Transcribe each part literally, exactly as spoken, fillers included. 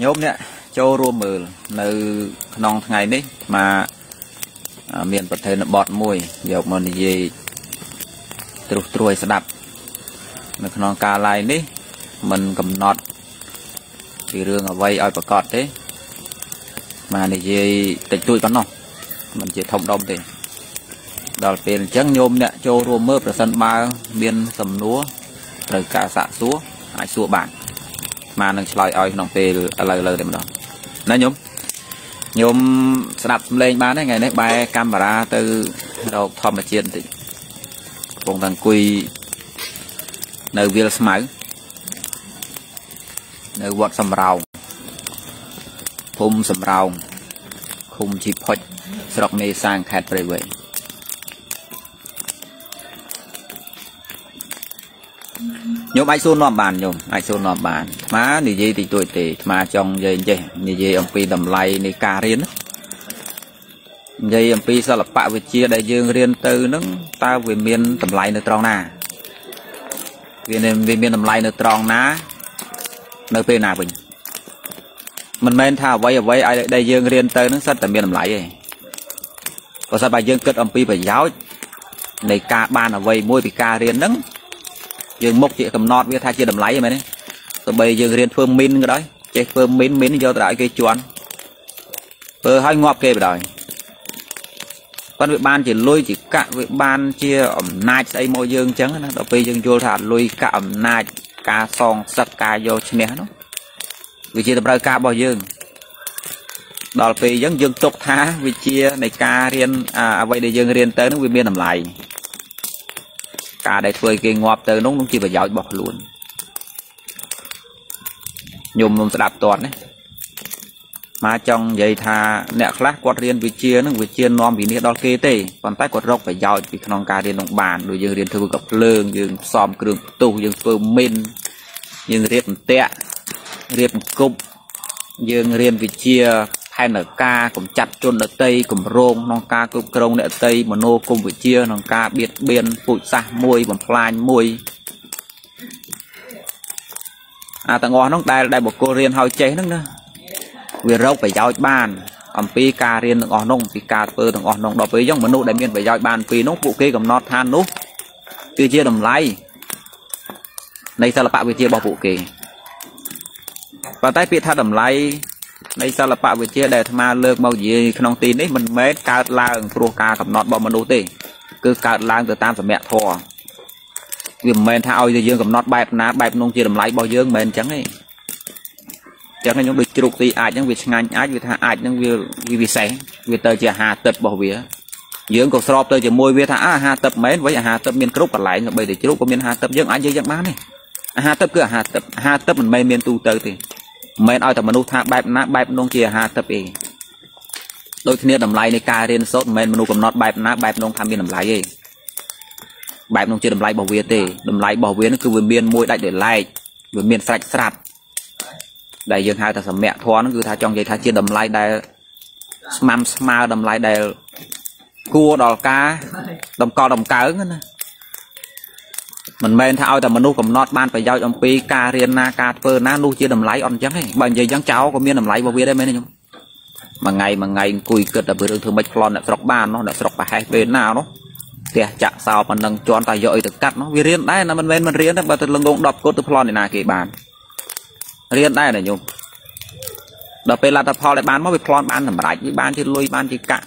nhóm nè cho rùa mờ nơi non ngày đấy mà miền Bắc Thái nó bọt mùi dọc mình gì trục trôi sẽ đập nơi non cà lại đấy mình cầm nọt thì rương ở vây oi và cọt đấy mà này gì tịch tụi con nó mình chỉ thông đồng thì đào tiền trắng nhôm nè cho rùa mơ và sân ba biên sầm lúa rồi cả sạ xúa ai xua bản mà nó lại oi nòng tê lời lời đêm đó nói nhôm nhôm đặt lên bán đấy ngày đấy bài camera từ đầu thòm mà chuyện thì cùng thằng quy nơi viên máy nơi quật sầm rào khung sầm rào khung chip phật sọc mê sang khẹt về vậy nhôm ai xôn nọ bàn nhôm ai xôn nọ bàn má thì gì thì tuổi thì mà trong dây dây như dây ông pi đầm lay này cà riên dây ông pi sao lập bạ về chia đại dương riên từ nước ta về miền đầm lay nơi tròn nà về miền đầm lay nơi tròn ná nơi pe nào mình mình men thao vay ở vay ai đại dương riên từ nước sắt tại miền đầm lay vậy có sao bài dương kết ông pi phải giáo này cà ban ở vay môi bị cà riên nấng dương mốc chị cầm nọt với thay chia đầm lấy mày đấy tụi bây giờ riêng phương minh cái đấy chơi phương minh minh do tại cái chuồn bờ hai ngọt kề rồi con vị ban chỉ lui chỉ cạn vị ban chia ẩm nai xây môi dương trắng nó đầu phi dương vô thả lui cả ẩm nai cá song sắt cá vô trên nó vì chia tập ra cá bao dương đầu phi dương dương tục thá vì chia này cá riêng à vậy để dương riêng tới nó vì miền đầm lại cả đại phơi kia ngọt từ nóng nóng chỉ phải dạo bỏ luôn nhôm nôm đạp toàn đấy mà trong giày thà nẹt lát quạt riêng vị chia nó vị chia non vì nẹt đo kê tê còn tay quạt rộng phải dạo vì non cà riêng đồng bàn rồi riêng riêng thưa gặp lương riêng xòm riêng tù riêng phơm minh riêng riêng tẹt riêng cục riêng riêng vị chia hay là ca cũng chặt chôn ở tây cũng rôn non ca cũng rôn ở tây mà nô cùng với chia non ca biệt biên phụ xa môi bằng plan môi à tặng ngon nó đây đây một cô riêng hơi cháy nó nữa vì râu phải giáo bàn ẩm pi ca riêng ngon nông thì ca phơ thằng ngon nông đó với giống mà nô đại miền phải giáo bàn vì nó phụ kê cầm nọt than nốt kia chia đồng lái này sao là bạn với chia bỏ phụ kê và tay bị tha đầm lái đây sao là bạn vừa chia để mà lược màu gì không tin đấy mình mới cao lang pro ca cầm nọt bọn mình đổ tê cứ cao lang từ tam và mẹ thò vì mình thao giờ dương cầm nọt bài ná bài nông chia đầm lái bao dương mình trắng ấy trắng ấy những bị trục thì ai những việc ngành ai việc thà ai những việc việc sáng việc tờ chia hà tật bảo vía dương cầu sọp tờ chia môi việc thà hà tập mến với hà tập miền cúc còn lại bây giờ cúc có miền hà tập dương ai dương má này hà tập cửa hà tập hà tập mình mây miền tu tờ thì mình ơi tập mình thả bài ná bài nông chia hà tập gì đôi khi đầm lái này cà riêng sốt mình mình cầm nọt bài ná bài nông tham biên đầm lái gì bài nông chia đầm lái bảo vệ tê đầm lái bảo vệ nó cứ vừa miên môi đại để lại vừa miên sạch sạch đại dương hai ta sầm mẹ thoa nó cứ thả trong dây thả chia đầm lái đại mam smile đầm lái đại cua đò cá đầm co đầm cá nữa mình men thao tập mình nuôi cầm nọt ban phải giao trong pi cà riêng na cà phơ na nuôi chia đầm lái on trắng ấy bạn dây trắng cháu có miếng đầm lái vào bia đây mấy này nhung mà ngày mà ngày cùi cật là bữa đường thường mạch lon đã sọc ban nó đã sọc phải hai bên nào nó kìa chạm sao mà nâng cho tay dội được cắt nó vì riêng đây là mình men mình riêng đó và từ lần gông đập cốt từ lon này là kì bàn riêng đây này nhung đập bên là tập họ lại bán mới bị lon bán làm lại với bán thì lui bán thì cạn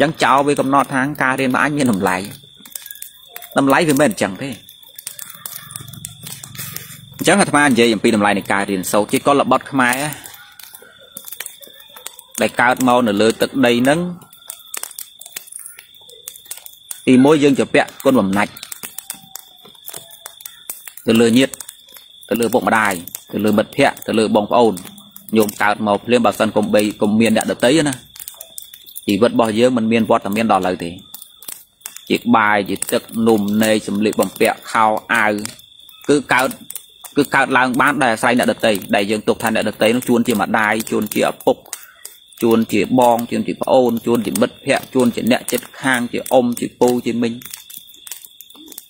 trắng cháu với cầm nọt tháng cà riêng mà anh như đầm lái đầm lái với mình chẳng thế chẳng là tham gia em pi đầm lái này cài riêng sâu chứ có là bớt mai á đại cao mau nửa lưỡi tật đầy nắng thì môi dương cho bẹ con bầm nạch từ lưỡi nhiệt từ lưỡi bụng đài từ lưỡi mật thẹn từ lưỡi bông ồn nhôm cao màu liên bảo sân cùng bì cùng miền đã được tới nữa chỉ vật bỏ dưới mình miền vót là miền đỏ lời thì chiếc bài chỉ tức nùm nề xâm lị bằng bẹo khao ai cứ cao cứ cao lang bán đài xanh đã được tây đại dương tục thành đã được tây nó chuôn chỉ mặt đài chuôn chỉ phục chuôn chỉ bong chuôn chỉ ôn chuôn chỉ mất hẹ chuôn chỉ nẹt chết khang chỉ ôm chỉ pô chỉ mình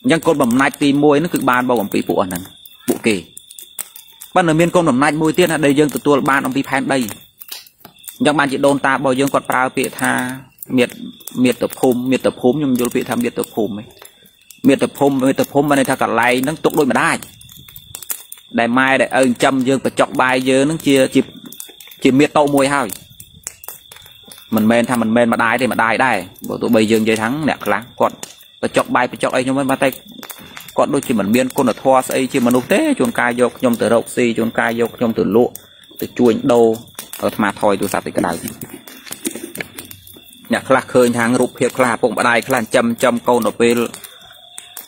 nhưng con bầm nai tì môi nó cứ ban bao gồm pì phụ ẩn phụ kỳ Bạn ở miền công đồng nạnh mùi tiên đây dương từ tua ban ông vi phan đây. Nhưng bạn chỉ đôn ta bao dương quạt bao bị tha miệt miệt tập hôm miệt tập hôm nhưng vô bị tha miệt tập hôm ấy. Miệt tập hôm miệt tập hôm bên đây tha cả lầy nó tục đôi mà đai. Đại mai đại ơn trăm dương và chọc bài dương nó chia chịp chịp miệt tàu mùi hao. Mình men tha mình men mà đai thì mà đai đây. Bộ tụi bây dương dây thắng nè láng còn và chọc bài và chọc ấy nhưng mà tay. Còn đôi khi mình miên con là thoa xây chứ mà nấu té chuồng cai vô trong từ rộng xì chuồng cai vô trong từ lụa từ chuồng đầu ở mà thôi tôi sạch thì cái đầu nhà khla khơi hàng rụp hiệp khla bụng bà đây khla châm châm câu nộp về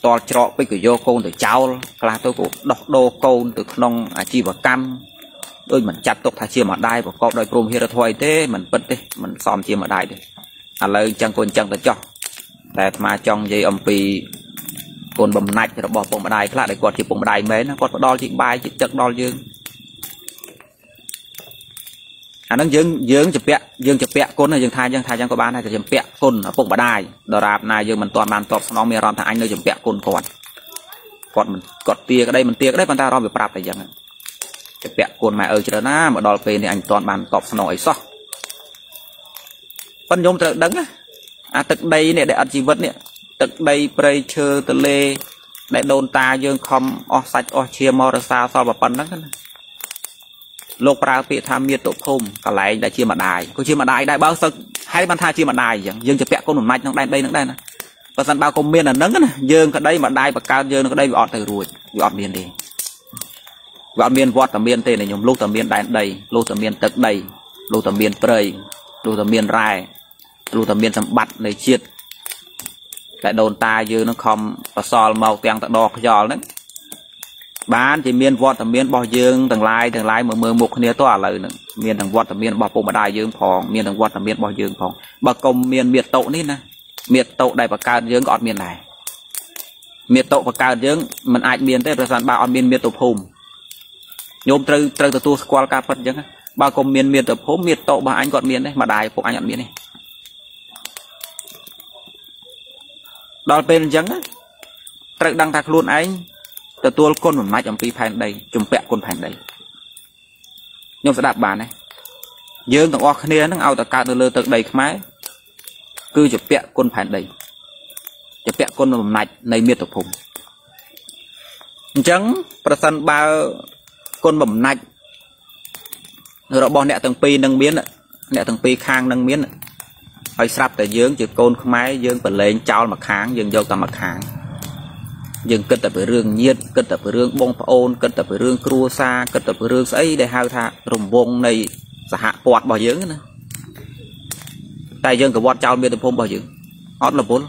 to trọ với cái vô câu từ cháo khla tôi cũng đọc đô câu từ nông chi và cam đôi mình chặt tộc thà chia mà đai và câu đôi cùng hiệp thôi thế mình bật đi mình xòm chia mà đai đi à lời chẳng còn chẳng là cho để mà trong dây âm pì còn bầm nạch thì nó bỏ bông đài lại để quạt thì bông đài mấy nó quạt đo chị bài chị chật đo dương à nó dương dương chụp vẽ dương chụp vẽ côn là dương thai dương thai chẳng có bán hay thì chụp vẽ côn ở bông đài đò rạp này dương mình toàn bàn toàn nó mì rom thằng anh nơi chụp vẽ côn còn còn mình còn tia cái đây mình tia cái đấy bàn ta rom việc rạp này chẳng chụp vẽ côn mà ơi cho nó mà đo về thì anh toàn bàn toàn nó ấy so phân nhóm tự đứng à tự đây này để ăn chi vật nè đây prey chơ tơ lê đại đồn ta dương không o sạch o chia mò sao so và phần đó lục ra bị tham miệt tụ phum cả lại đã chia mặt đài có chia mặt đài đại bao sực hay ban tha chia mặt đài dương chụp vẽ con một mạch nó đây đây nó đây nè và dần bao comment là nấng dương ở đây mà đài và cao dương ở đây bị ọt từ ruồi bị ọt miền đi và miền vọt tầm miền tên này nhom lô tầm miền đài đây lô tầm miền tật đây lô tầm miền prey lô tầm miền rai lô tầm miền sầm bạt này chiết lại đồn ta dư nó không và xòl màu tiền tặng đo giò đấy bán thì miên vọt tầm miên bò dương tầng lái tầng lái mà mưa một nía tỏa lời nữa miên tầng vọt tầm miên bò cùng mà đài dương phòng miên tầng vọt tầm miên bò dương phòng bà công miên miệt tậu nít nè miệt tậu đây và cao dương gọt miền này miệt tậu và cao dương mình ai miền tây là sàn ba on miên miệt tộc hùng nhôm từ từ từ tu qua ca phật chứ bà công miên miệt tộc hùng miệt tậu bà anh gọt miền đấy mà đài cũng anh nhận miền này đó bên dấn á, tự đăng thạc luôn anh, tự tua con một máy trong pi phản đây, chùm vẹn con phản đây, nhưng sẽ đạp bàn này, dương thằng o kia nó ao từ cao từ lơ từ đầy máy, cứ chụp vẹn con phản đây, chụp vẹn con một máy này miệt tập hùng, dấn, person ba con bẩm nạch, rồi đó bọn nẹt từng pi nâng biến ạ, nẹt từng pi khang nâng biến ạ. Hãy sắp tới dưỡng chứ con không ai dưỡng và lên cháu mặt kháng dưỡng dâu ta mặt kháng dưỡng kết tập với rương nhiệt kết tập với rương bông phá ôn kết tập với rương cua xa kết tập với rương ấy để hào thạc rồng vông này sẽ hạ quạt bỏ dưỡng nữa tại dưỡng của bọn cháu miên tập hôm bỏ dưỡng hót là bốn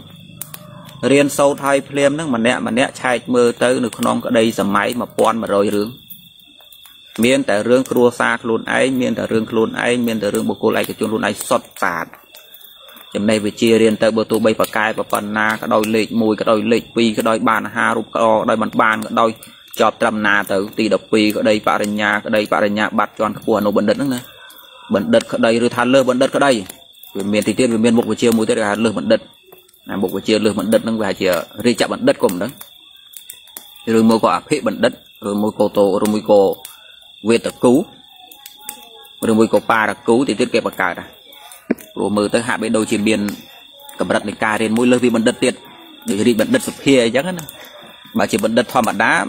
riêng sâu thay phim nó mà nẹ mà nẹ chạy mơ tới nó không có đây giấm máy mà bọn mà rồi rương miên tại rương cua xa luôn ấy miên tại rương luôn ấy miên tại rương bộ cô lại cái chôn luôn ấy xót phạt chấm này về chia riêng tới bờ tu bay và cai và phần na cái đôi lịch mùi cái đôi lịch pi cái đôi bàn hà rụp đôi bàn bàn cái đôi chọp trầm na tới tì đập pi cái đây bà rình nhà cái đây bà rình nhà bạt tròn của nó bẩn đất nữa bẩn đất cái đây rồi than lơ bẩn đất cái đây về miền tây tiết về miền bắc về chia mùi tới là lơ bẩn đất nam bắc về chia lơ bẩn đất nó về chia ri chạm bẩn đất của mình đó rồi mùi quả phê bẩn đất rồi mùi cô tô rồi mùi cô về tập cứu rồi mùi cô pa tập cứu thì tiết kẹp bật cài ra rồi mơ tới hạ bên đầu trên biển cầm đất này cài lên mỗi lớp vì bận đất tiệt để đi bận đất sập kia chắc hết bà chỉ bận đất thoa mặt đá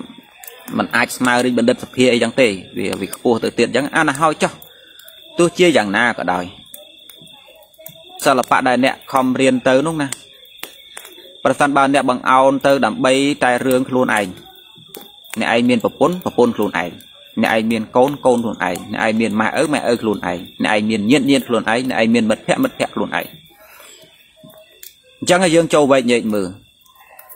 mình ai mà đi bận đất sập kia chẳng tệ vì vì cô tự tiện chẳng ăn là hoi cho tôi chia chẳng na cả đời sao là bạn đại nè không riêng tới lúc nè bà san ba nè bằng ao tới đám bay tai rương luôn ảnh nè ai miền phổn phổn luôn ảnh nè ai miền côn côn luôn ấy nè ai miền mẹ ớ mẹ ớ luôn ấy nè ai miền nhiên nhiên luôn ấy nè ai miền mật phẹ mật phẹ luôn ấy chẳng là dương châu vậy nhện mờ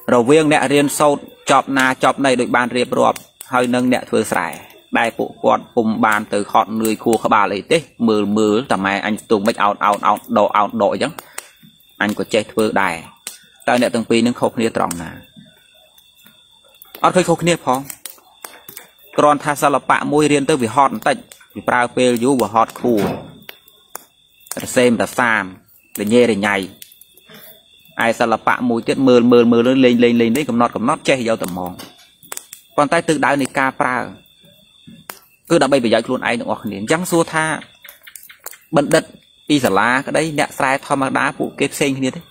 rồi viên nè riêng sâu chọp na chọp này được bàn riệp rọp hơi nâng nè thừa sải đại bộ quạt cùng bàn từ khọn người khu các bà lấy tê mờ mờ tầm này anh tùng bách ao ao ao đồ ao đội chẳng anh có chơi thừa đài tại nè từng pin nâng khâu kia tròn nè ăn khơi khâu kia phong còn tha sao là bạn môi riêng tới vì hot tạch vì prao phê dũ và hot khu xem là sam để nhê để nhảy ai sao là bạn môi tiết mờ mờ mờ lên lên lên lên đấy cầm nót cầm nót che vào tầm mòn còn tay tự đá này ca prao cứ đã bay bây giờ luôn ai nữa niệm trắng xua tha bận đất đi giả lá cái đấy nhẹ sai thao mang đá phụ kép xanh như thế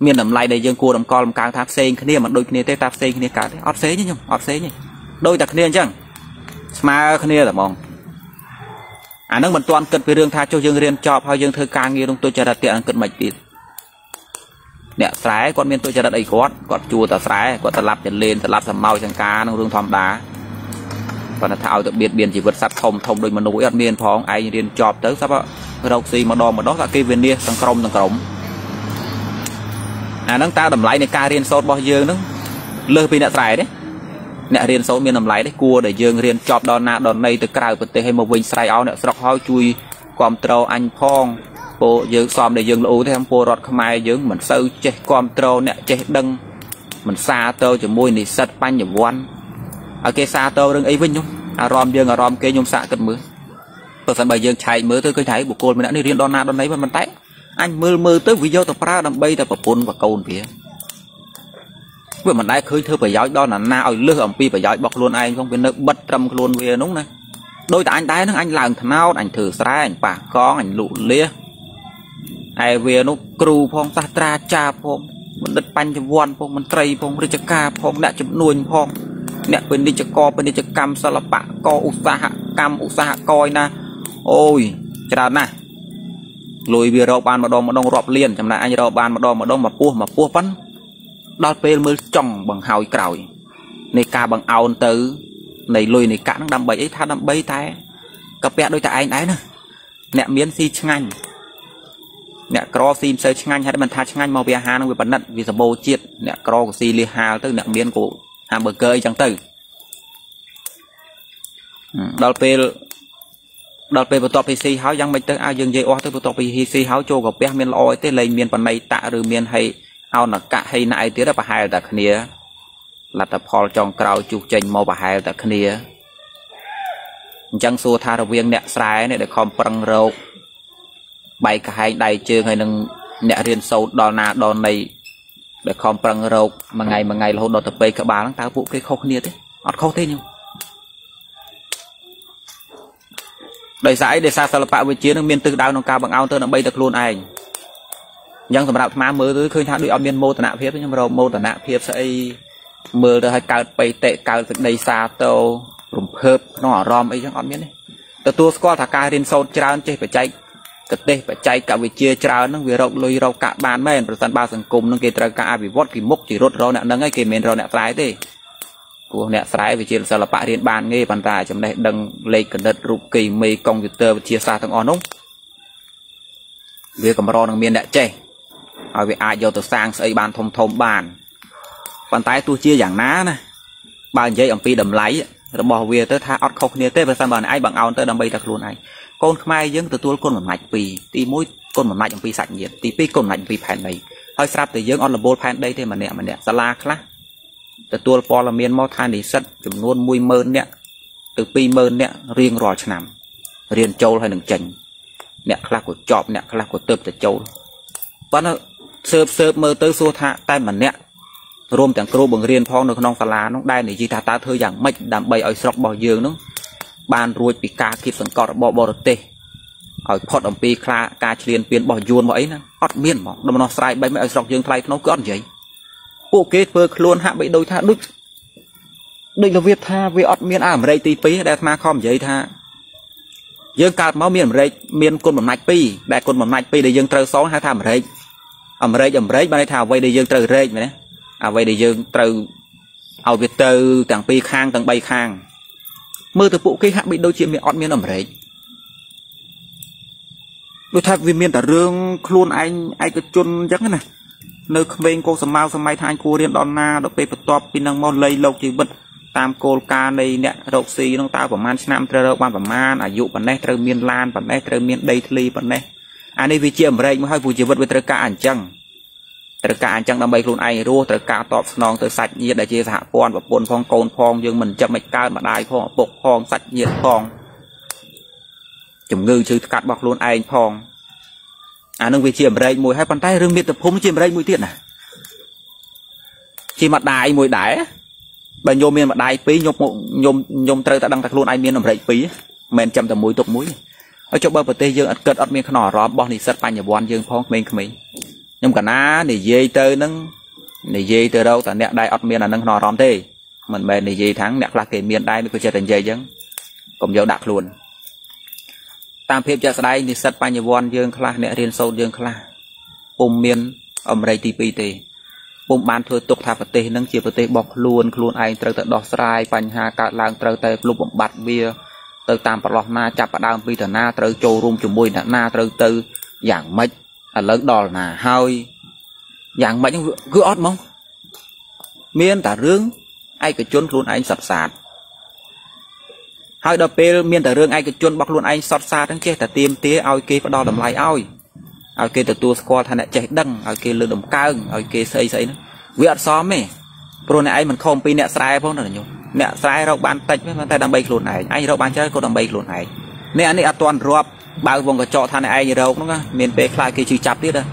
miền nằm lại đây dương cua đồng co làm càng tháp xanh cái này mà đôi cái này tê táp xanh cái này cả thế ót xế nhỉ nhung ót xế nhỉ đôi đặc này chẳng mà cái này là mong à nước mình toàn cần về đường tha cho dương riêng cho bao dương thời càng nhiều đồng tôi chờ đặt tiện cần mạch đi nè trái con miền tôi chờ đặt ấy con con chua tờ trái con tờ lạp tiền lên tờ lạp tầm màu chẳng cá nông đường thòm đá và nó tháo được biệt biển chỉ vượt sát thông thông đôi mà nối ở miền phong ai riêng chọp tới sắp ạ đâu gì mà đo mà đó cả kia viên nia sang crom sang crom à nắng ta đầm lại này ca riêng sốt bao dương nó lơ pin nè trái đấy nè riêng sốt miền đầm lại đấy cua để dương riêng chọp đòn nà đòn này từ cào từ hay một vinh sai áo nè sọc hói chui quam trâu anh phong bộ dương xòm để dương lũ thêm bộ rọt mai dương mình sâu chơi quam trâu nè chơi đăng mình xa trâu chỉ môi này sật pan nhỉ quan ở cái xa tôi đừng ấy với nhung à rom dương à rom kê nhung xạ cật mưa tôi sẵn bài dương chạy mới tôi cứ thấy một cô mình đã đi riêng đón na đón lấy mà mình tay anh mơ mơ tới video tập ra đầm bay tập vào phun và câu phía vừa mình đã khơi thơ phải giáo đó là na ơi lơ ẩm pi phải giáo bọc luôn anh không biết nước bật trầm luôn về đúng này đôi ta anh tái nó anh làm thằng nào anh thử ra anh bà con anh lụ lia ai về nó cừu phong ta tra cha phong mình đất pan cho vuông phong mình tây phong rồi cho ca phong đã chụp nuôi phong nè bên đi cho co bên đi cho cam sao là bạn co u sa cam u sa coi na ôi chờ nè lùi bia rau ban mà đo mà đông rọp liền chậm lại anh rau ban mà đo mà đông mà pua mà pua vẫn đo pê mới tròn bằng hào cào này ca bằng ao tử này lùi này cạn đâm bẫy tha đâm bẫy thái cặp bè đôi tại anh ấy nè nè miến si chanh nè cro sim sơi chanh hay mình tha chanh màu bia hà nó bị bẩn nặng vì sầm bồ chiết nè cro của si li hà tức nè miến của bờ cơi chẳng từ đào pê đào pê vào tọp pc háo giăng mấy tới ao dương dây o tới vào tọp pc háo châu gặp bé miền loi tới lấy miền phần này tạ rồi miền hay ao là cả hay nại tới đó bà hai là khnia là tập hall tròn cào chụp tranh màu bà hai là khnia chẳng xua tha đầu viên nẹt trái này để không băng râu bay cả hai đầy chơi hay nâng nẹt riêng sâu đòn na đòn này để không bằng râu mà ngày mà ngày là hôn đo tập về cả bà lắng tao vụ cái khâu kia thế ọt khâu thế nhưng đời giải để xa xa lập bạo với chiến miền tư đau nó cao bằng ao tơ nó bay được luôn anh nhưng mà đạo má mới tới khơi tháo đuôi ao miền mô tả nạp hiếp nhưng mà đầu mô tả nạp hiếp sẽ mưa được hay cao bay tệ cao từ đây xa tàu rụm khớp nó ở rom ấy chẳng ọt miếng này tờ tua score thà ca lên sâu trao chơi phải chạy thực tế phải chạy cả về chia trao nó về rộng lôi rau cả bàn mấy phần ba phần cùng nó kia trao cả vì vót thì mốc chỉ rốt rau nặng nâng ấy kì mền rau nặng trái thế của nặng trái về chia sao là bạn điện bàn nghe bàn tài trong đây đừng lấy cần đất rụp kỳ mây công tơ chia xa thằng on ống về cầm rau thằng miền đã chạy hỏi về ai vô từ sang xây bàn thông thông bàn bàn tay tôi chia giảng ná này bàn dây ông phi đầm lấy rồi bỏ về tới tha ót khâu kia tới và sang bàn ai bằng ao tới đầm bay đặc luôn này con mai dưỡng từ tôi con một mạch vì tí mũi con một mạch trong phi sạch nhiệt tí pí con lạnh vì phản này hơi sắp từ dưỡng on là bố phản đây thế mà nè mà nè sala khác từ tôi po là miền mau than để sắt chùm luôn mùi mơn nè từ pi mơn nè riêng rò nằm riêng châu hay đừng chành nè là của chọp nè là của tớp từ châu vẫn sớp sớp mơ tới xua thạ tay mà nè rôm chẳng cô bằng riêng phong được non sala nó đai này gì ta ta thưa rằng mạch đam bay ở sọc bao dương nó ban ruồi bị cá kịp sẵn cọt bỏ bỏ tê ở phật ông pi kha cá liền biến bỏ yuôn mọi ấy nè ót miên mỏng đâm nó sai bay mấy sọc dương thay nó cứ ăn gì bộ kế vừa luôn hạ bị đôi tha đứt định là việt tha vì ót miên ảm rây tí pí đẹp ma khom vậy tha dương cạt máu miên rây miên côn bằng mạch pi đại côn bằng mạch pi để dương trâu sáu hai tham rây ẩm rây ẩm rây ban đây thảo vậy để dương trâu rây vậy đấy à vậy để dương trâu ở việt từ tảng pi khang tảng bay khang mơ từ bộ cái hạ bị đôi chuyện miệng ọt miên ẩm đấy đôi thay vì miên tả rương luôn anh ai cứ chôn chắc thế này nơi bên cô sầm mau sầm mai thay cô riêng đòn na đọc về top pin năng mau lây lâu chỉ bật tam cô ca này nè đậu xì nó tao của man nam trơ ban của man à dụ bản này trơ miên lan bản này trơ miên đây thli bản này anh đây vì chị ẩm đấy mới hơi vui chỉ bật với trơ cả ảnh chăng trơ cả ảnh chăng đâm bay luôn anh rua trơ cả top non trơ sạch như đại chia hạ con và buồn phong cồn phong dương mình chậm mạch cao mà đài phong bộc phong sạch nhiệt phong chủng ngư chứ cắt bọc luôn anh phong à nâng về chiềm rây mùi hai bàn tay rương miệng tập hôm chiềm rây mùi tiện à chỉ mặt đài mùi đái Bà nhôm miên mà đai phí nhôm nhôm nhôm trời ta đang đặt luôn ai miên làm rầy phí men chăm tầm mũi tục mũi ở chỗ bờ bờ tây dương cất ở miên khăn nỏ róm bò thì sắt pan nhà buôn dương phong miên khăm nhôm cả ná để dây tới nâng để dây tới đâu ta nẹt đai ở miên là nâng nỏ róm thế mình bèn để dây thắng nẹt là cái miên đai mới có chơi thành dây chứ cũng dâu đặt luôn tam phép chơi đai thì sắt pan nhà buôn dương khla nẹt riêng sâu dương khla ôm miên ở rầy tê pê tê bông ban thôi tục thà vật tê nâng chia vật tê bọc luôn luôn ai trời tự đo sai phanh hà cả làng trời tự lúc bọc bạt bia tự tam bạc lọt na chặt bạc đam bia thằng na trời trâu rung chùm môi thằng na trời tự dạng mấy à lớn đòn là hơi dạng mấy những cứ ót mong miên tả rương ai cái chốn luôn anh sập sạt hơi đập bê miên tả rương ai cái chốn bọc luôn anh sọt xa thằng che tả tiêm tía ao kia và đo đầm lại ao ở kia từ tua squat thằng này chạy đằng ở kia lừa đồng cao ở kia xây xây nữa việc xóm này pro này ấy mình không pin nẹt sai phong là nhiều nẹt sai đâu bàn tay với bàn tay đang bay luôn này anh đâu bàn chơi cô đang bay luôn này nè anh ấy toàn rộp bao vòng cả trọ thằng này ai như đâu nó miền tây khai kia chịu chập tiết đây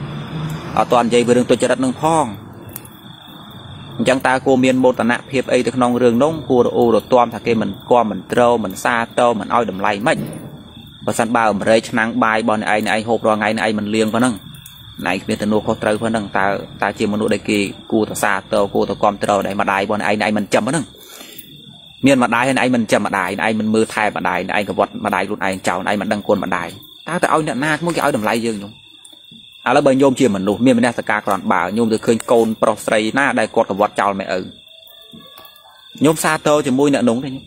ở toàn dây vừa đường tôi chơi đất nông phong chẳng ta cô miền một tận nạp hiệp ấy từ nông rừng nông cua đồ ô đồ toan thằng kia mình co mình trâu mình xa trâu mình oi đầm lầy mệt và sẵn bao mà rơi năng bài bọn này này hộp rồi ngay này mình liền vào nâng này biết từ nô khó trời vào nâng ta ta chỉ một nụ đầy kỳ cua ta xa tàu cua ta con trâu để mà đài bọn này này mình chậm vào nâng miền mà đài này mình chậm mà đài này mình mưa thai mà đài này có vật mà đài luôn này chào này mình đang cuốn mà đài ta ta ôi nhận na muốn cái áo đầm lại dương nhung à là bởi nhôm chỉ mình nụ miền mình đang sạc ca còn bảo nhôm từ khơi côn pro sấy na đây cột cả vật chào mẹ ừ nhôm xa tàu thì mui nợ núng đấy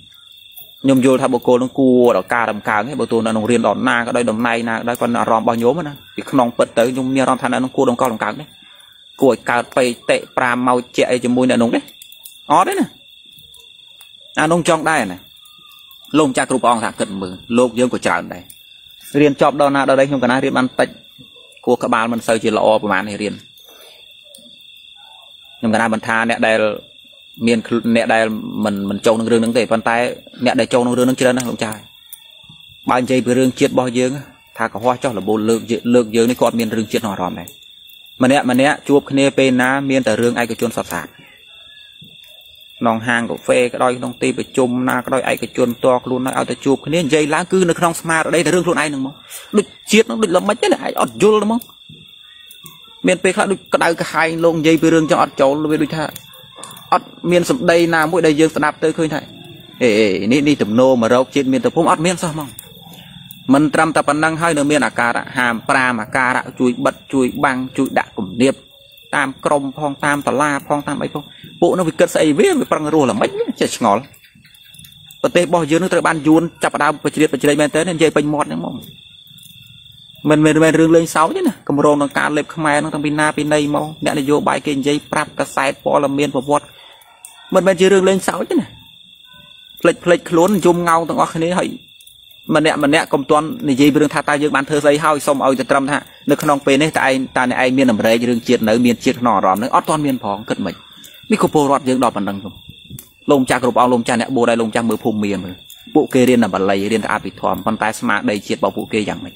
nhôm vô thà bộ cô nó cua đào ca đầm cá cái bộ tôi nó riêng đòn na cái đây đầm này na đây còn ròm bao nhốm nữa thì non bật tới nhôm nia ròm thằng nó cua đầm cao đầm cá đấy cua cá tây tệ pra mau chạy cho môi nè núng đấy ó đấy nè à nông trong đây này lông cha cụp on thả cận mờ lông dương của tràn này riêng chọn đòn na đào đây không cần ai riêng ăn tịnh cua cá ba mình sơi chỉ lọ của bạn này riêng nhưng cái này mình tha nè đây miền nẹt đây mình mình trâu nông rương nông tề bàn tay nẹt đây trâu nông rương nông chưa đâu trai ban dây về rương chiết bao dương thà cả hoa cho là bồn lượng lượng dương đấy còn miền rương chiết nọ ròm này mà nẹt mà nẹt chuộc khnê pen ná miền tờ rương ai cái chuôn sập sạt nòng hàng của phê cái đôi nòng tì về chôm na cái đôi ai cái chuôn to luôn nói ao ta chuộc khnê dây lá cứ nó không smart ở đây tờ rương luôn ai nương mông đứt chiết nó đứt lấm mấy cái này ọt vô lắm mông miền tây khác đứt cái đôi cái hai lông dây về rương cho ọt trâu luôn về đôi tha miền sầm đây là mỗi đây dương đạp tới khơi này, ê ní đi tụm nô mà rau trên miền tập phong ắt miền sao mong, mình trăm tập bản năng hai nửa miền à cà đã hàm pra mà cà đã chui bật chui băng chui đã củng điệp, tam crom phong tam tờ la phong tam ấy phong, bộ nó bị cất say viết bị phăng rùa là mấy chết ngỏ, bờ tây bao dương nước trời ban juôn chập đau bờ chìa bờ chìa miền tới nên dây bênh mọt nữa mong, mình miền miền rừng lên sáu chứ nè, cầm rô nó cá lép khmer nó thằng pin na pin đây mau, nè này vô bài kênh dây prap cá sai po là miền vọt mình bên chỉ riêng lên sáu chứ nè, plek plek luôn zoom ngầu tao ngó cái này hãy, mình nè mình nè công toàn này gì riêng thà ta riêng bàn thơ giấy hao xong ao từ trăm thà, được khăn ông pin đấy, tại tại này ai miền nằm rễ riêng chiết nở miền chiết nỏ ròm nở ót toàn miền phong cất mình, microphone rót riêng đọt bàn đằng không, lồng cha group ao lồng cha nè bồ đây lồng cha mưa phùm miền rồi, bộ kê riêng là bàn lầy riêng thà bị thòm, con tay smart đây chiết bảo bộ kê dạng mình,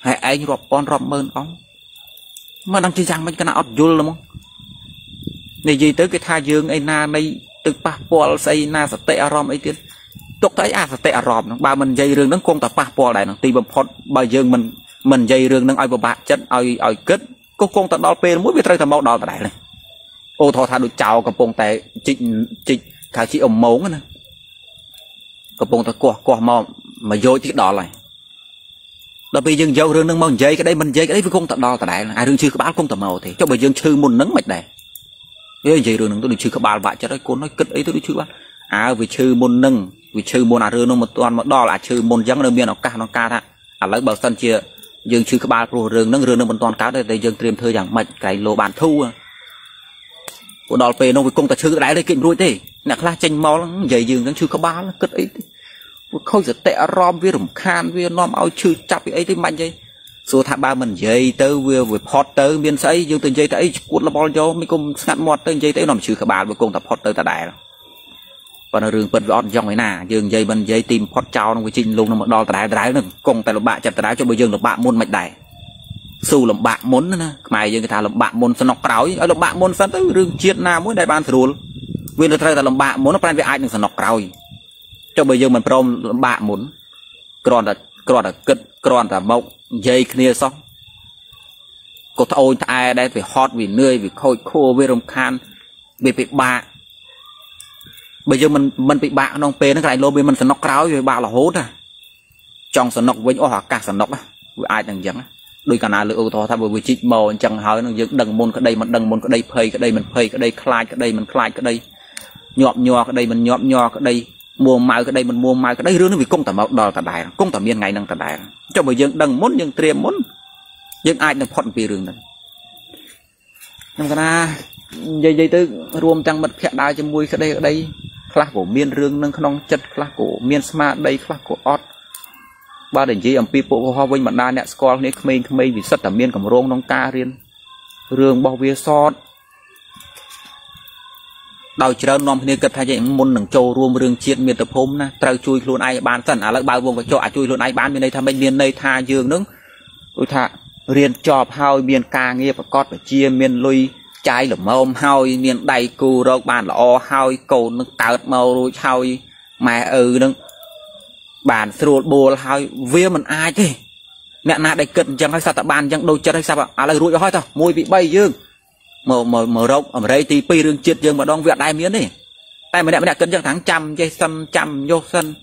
hay ai rót con rót mơn ông, mà đang chơi giang mình cái nào ót vô lắm không? Này gì tới cái tha dương ấy na này từ passport xây na sập tệ rom ấy tiếc tục thấy à sập tệ rom nó ba mình dây rương nó con tập passport này nó tì bầm phật ba dương mình mình dây rương nó ai bầm bạc chất ai ai kết con con tập đo pe mỗi biết rơi thầm bao đo tại này ô thọ thà được chào cặp bông tè chỉnh chỉnh thà chỉ ống mống nữa cặp bông tè cỏ cỏ màu mà vô chiếc đỏ này đo pe dương dâu rương nó mong dây cái đây mình dây cái đấy với con tập đo tại này ai rương chưa có báo con tập màu thì cho bởi dương chưa muốn nắng mệt này cái gì rồi tôi được chữ các bạn bạn cho đấy cô nói cất ấy tôi được chữ bạn à vì chữ môn nâng vì chữ môn à rơi nó một toàn một đo là chữ môn giống đơn biên nó ca nó ca thà à lấy bờ sân chia dừng chữ các bạn rồi rừng nâng rừng nó một toàn cá đây đây dừng tìm thời gian mệt cái lô bàn thu của đo về nó với công ta chữ đấy đây kịnh rồi thế nè là tranh máu lắm dày dừng những chữ các bạn cất ấy khôi giật tệ rom với rủng khan với nom ao chữ chạp ấy thì mạnh vậy số thà ba mình dây tới vừa vừa hot tới biên sấy dương từ dây tới cuốn là bò vô mấy công ngắt mọt tới dây tới nằm chữ các bạn với công tập hot tới ta đại và nó rừng bật vọt dòng ấy nà dương dây bên dây tìm hot trao nó quy trình luôn nó một đo ta đại đại đừng công tại lộc bạ chặt ta đại cho bây dương lộc bạ môn mạch đại sưu lộc bạ muốn nữa nè mày dương cái thà lộc bạ môn sân nọc cáo ấy lộc bạ môn sân tới rừng chiết na mỗi đại ban thử luôn Vì nó thơ là lòng bạc muốn nó phải với ai đừng sẵn nọc rồi. Cho bây giờ mình prong lòng bạc muốn còn là còn là kịch, còn là mộng dây kia xong. Cô ta ôi ta đây phải hót vì nơi vì khôi khô với rồng khan vì bị bạc. Bây giờ mình mình bị bạc nó phê nó lại lô bên mình sẵn nọc rồi vì bạc là hốt à. Trong sẵn nọc với những hóa cả sẵn nọc á với ai đừng dắn á. Đôi cả nào lưu thọ tham bởi vì chích màu chẳng hỏi nó dựng đằng môn cái đây mà đằng môn cái đây phơi cái đây mình phơi cái đây khai cái đây mình khai cái đây nhọm nhò cái đây mình nhọm nhò cái đây mua mai cái đây mình mua mai cái đây rứa nó vì công tầm màu đỏ tầm đại công tầm miên ngày năng tầm đại cho bởi dựng đằng muốn dựng tiêm muốn dựng ai đang phật vì rừng này nhưng cái na dây dây tới rôm trăng mật khẹt đai cho mui cái đây ở đây khla của miên rừng nâng khăn chất khla của miên sma đây khla của ot ba đỉnh chỉ ẩm pi bộ hoa vinh bản đa nẹt score này khmei khmei vì sắt tẩm miên cầm rong nong ca riêng riêng bao bia son đầu chiều non thì cất thay những môn nằng châu rùa riêng chiên miên tập hôm na trao chui luôn ai bán sẵn à lại bao vùng cái chỗ à chui luôn ai bán bên đây tham bên miền đây tha dương nướng tôi thà riêng chọp hao miền ca nghe và cọt và chia miền lui trái lửa màu hao miền đầy cù rau bàn là o hao cầu nước tạt màu rồi hao mà ừ nướng bản sưu bồ hai vía mình ai chứ mẹ na đây cận chẳng hay sao tập bàn chẳng đâu chân hay sao ạ à lại rụi hói thôi môi bị bay dương mở mở mở rộng ở đây thì pi đường triệt dương mà đong việt đai miến này tay mình đẹp mình đẹp cận chẳng tháng trăm dây sân trăm vô sân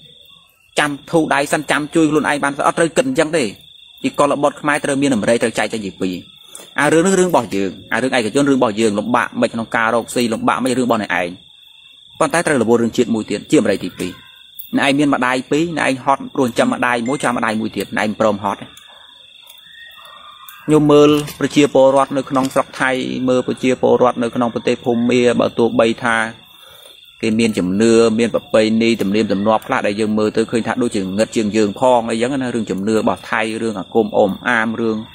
trăm thu đáy sân trăm chui luôn ai bàn sao rơi cận chẳng để chỉ còn là bọt mai trời miên ở đây trời chạy cho dịp vì à rương nước rương bỏ giường à rương ai cái chôn rương bỏ giường lộc bạ mệt lộc cà rộc xì lộc bạ mấy rương bỏ này ai con tay trời là bồ đường triệt mùi tiền chiêm đây thì pi này miên mà đai phí này anh hot luôn trăm mà đai mỗi trăm mà đai mùi tiệt này anh prom hot nhưng mơ bờ chia po rót nơi con sọc thay mơ bờ chia po rót nơi con bờ tây phum mia bờ tua bay tha cái miên chấm nưa miên bờ bay ni tầm liêm tầm nọp lại đây dương mơ tới khơi thả đôi chừng ngất chừng dương phong ấy giống như rương chấm nưa bỏ thay rương à côm ôm am rương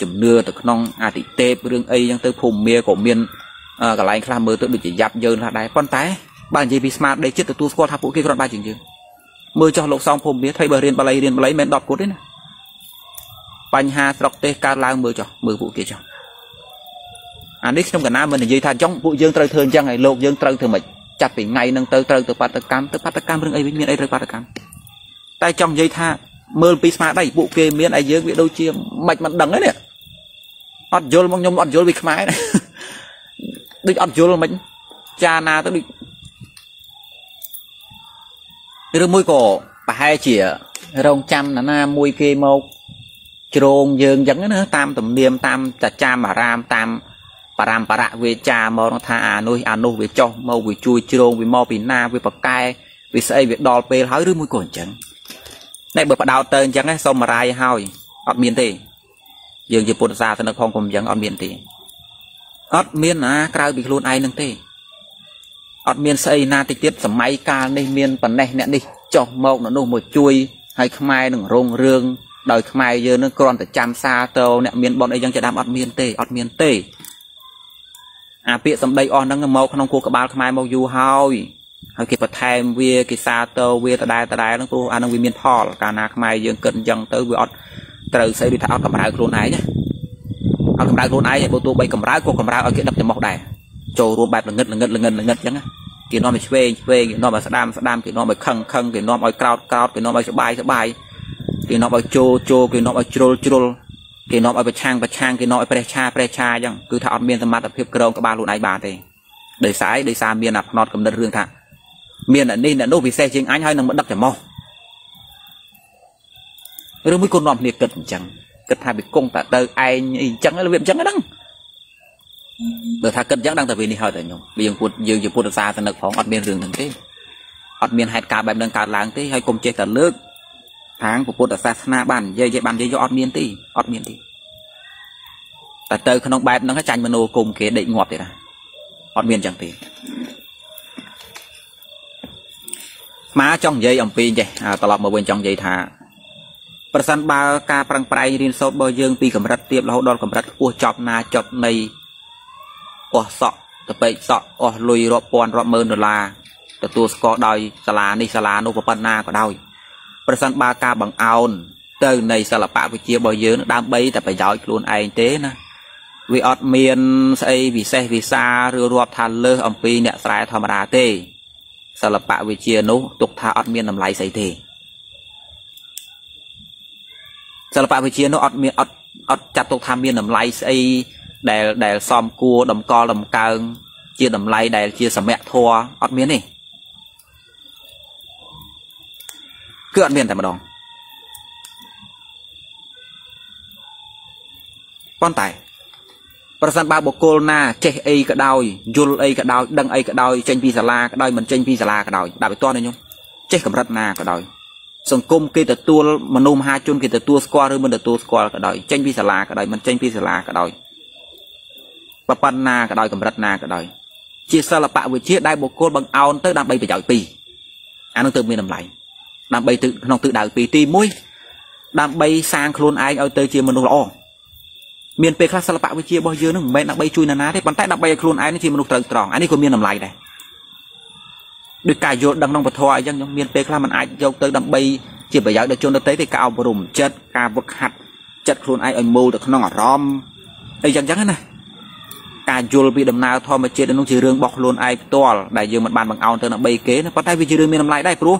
chấm nưa từ con à tị tép rương ấy giống tới phum mia của miên à, cả lại anh mơ tới được chỉ dập dơn là đai con tái bạn gì bị smart đây chết từ tu squat hấp vũ kia còn ba chuyện gì mưa cho lộc xong phom biết thấy bờ riêng bà lấy riêng bà lấy men đọt cốt đấy nè bánh hà sọc tê ca lao mưa cho mưa vũ kia cho anh đích trong cả nam mình là gì thằng trong vũ dương trời thường chẳng ngày lộc dương trời thường mà chặt vì ngày nâng tới trời từ bát từ cam từ bát từ cam riêng ấy miền ấy từ bát từ cam tay trong dây tha mưa bị smart đây vũ kia miền ấy dương bị đôi chia mạch mặt đằng đấy nè ọt dồn mong nhung ọt dồn bị khmái này đích ọt dồn mình cha na tới rương mũi cổ hai chĩa rồng trăm là na mũi kia một trôn dương dẫn nữa tam tầm niêm tam chặt cha mà ram tam bà ram bà rạ về cha mò nó tha à nuôi à nuôi về cho mò về chui trôn về mò về na về bậc cai về xây về đo về hói rương mũi cổ chẳng này bậc đào tên chẳng ấy xong mà rai hoi ọt miên thì dương dịp bột ra thì nó không còn chẳng ọt miên thì ọt miên à cào bị luôn ai nâng thì ọt miên xây na tịch tiết sầm máy ca đây miên phần này nè đi cho mộng nó nô một chui hay mai đừng rong rương đời mai giờ nó còn phải chăm xa tàu nè miên bọn ấy chẳng chả đam ọt miên tê ọt miên tê à bịa sầm đây on đang ngâm mộng không cô cả ba mai màu du hoi hay kịp vào thèm vía kịp xa tàu vía ta đai ta đai nó cô anh đang miên thọ cả na mai giờ cần dần tới với ọt từ xây đi tháo cầm ráo luôn ấy nhá cầm ráo luôn ấy bộ tôi bay cầm ráo cô cầm ráo ở kia đập cho mọc đài trâu rùa bẹp là ngất là ngất là ngất là ngất chẳng á kì nó mà quê quê kì nó mà đam đam kì nó mà khăng khăng kì nó mà cào cào kì nó mà bay bay kì nó mà chô chô kì nó mà trôi trôi kì nó mà trang trang kì nó mà cha cha chẳng cứ thảo miên tham mát tập hiệp cầu các ba luôn ai bà thì đời sái đời xa miên nạp nọt cầm đất riêng thằng miên là nên là nô vì xe chính anh hay nó vẫn đập chả mau rồi mới con nọt liệt cật chẳng cật hai bị cung tạ tơ ai chẳng là việc chẳng đắng được thà cân chắc đang tập về đi hỏi tại nhung bây giờ cuộc dương chỉ cuộc xa thì được phóng ọt miên rừng thằng thế ọt miên hai cá bẹp đang cá láng thế hay cùng chơi cả nước tháng của cuộc xa na bàn dây dây bàn dây do ọt miên tí ọt miên tí tại tới không bẹp nó cái chanh mano cùng kế định ngọt thế này ọt miên chẳng tí má trong dây ẩm pin vậy à tọt một bên trong dây thà phần sân ba ca prang prai riêng sốt bao dương pi cầm rắt tiệp là hậu đòn cầm rắt cua chọc na chọc này ủa sọ tập bệnh sọ ủa lùi rọ pon rọ mơn rồi là tập tua sọ đòi xà lá này xà lá nô và panna của đòi phần sân ba ca bằng aon từ này xà là bạ với chia bao nhiêu đam bấy tập phải giỏi luôn ai thế nè vì ọt miền xây vì xe vì xa rửa ruột thàn lơ ông pi nẹt sải thầm đà tê sao lập bạ vì chia nấu tục tha ọt miền làm lại xây tê sao lập bạ vì chia nấu ọt miền ọt ọt chặt tục tham miền làm lại xây để để xòm cua đầm co đầm cang chia đầm lại để chia sầm mẹ thua ọt miền này cứ ọt miền tại mà đòn con tài bà san ba bộ cô na che ai cả đôi jul ai cả đôi đăng ai cả đôi tranh pizza la cả đôi mình tranh pizza la cả đôi bà bị to này nhung che cầm rát na cả đôi sòng cung kia từ tua mà nôm hai chun kia từ tua square rồi mình từ tua square cả đôi tranh pizza la cả đôi mình tranh pizza la cả đôi bà pan na cả đôi cầm rát na cả đôi chia sẻ là bạn với chia đại bộ cô bằng ao tới đang bay về chọi pì anh tự mình làm lại đang bay tự non tự đào pì ti mũi đang bay sang luôn ai ao tới chia mình lo miền P class lập bạ với chia bao nhiêu nó mẹ bay chui nà thế bàn tay đặt bay luôn ai nó chỉ một tròn tròn anh ấy còn miền làm lại này được cài vô đằng nông vật thoại dân trong miền P class mình ai vô tới đầm bay chỉ phải giải được cho nó tới thì cao bồm chật cà vực hạt chật luôn ai anh mù được nó ngỏ rom đây chẳng chẳng thế này cài vô bị đầm nào thôi mà chết nó chỉ riêng bọc luôn ai to đại dương mặt bàn bằng ao tới nó bay kế nó bàn tay với chia miền làm lại đây pro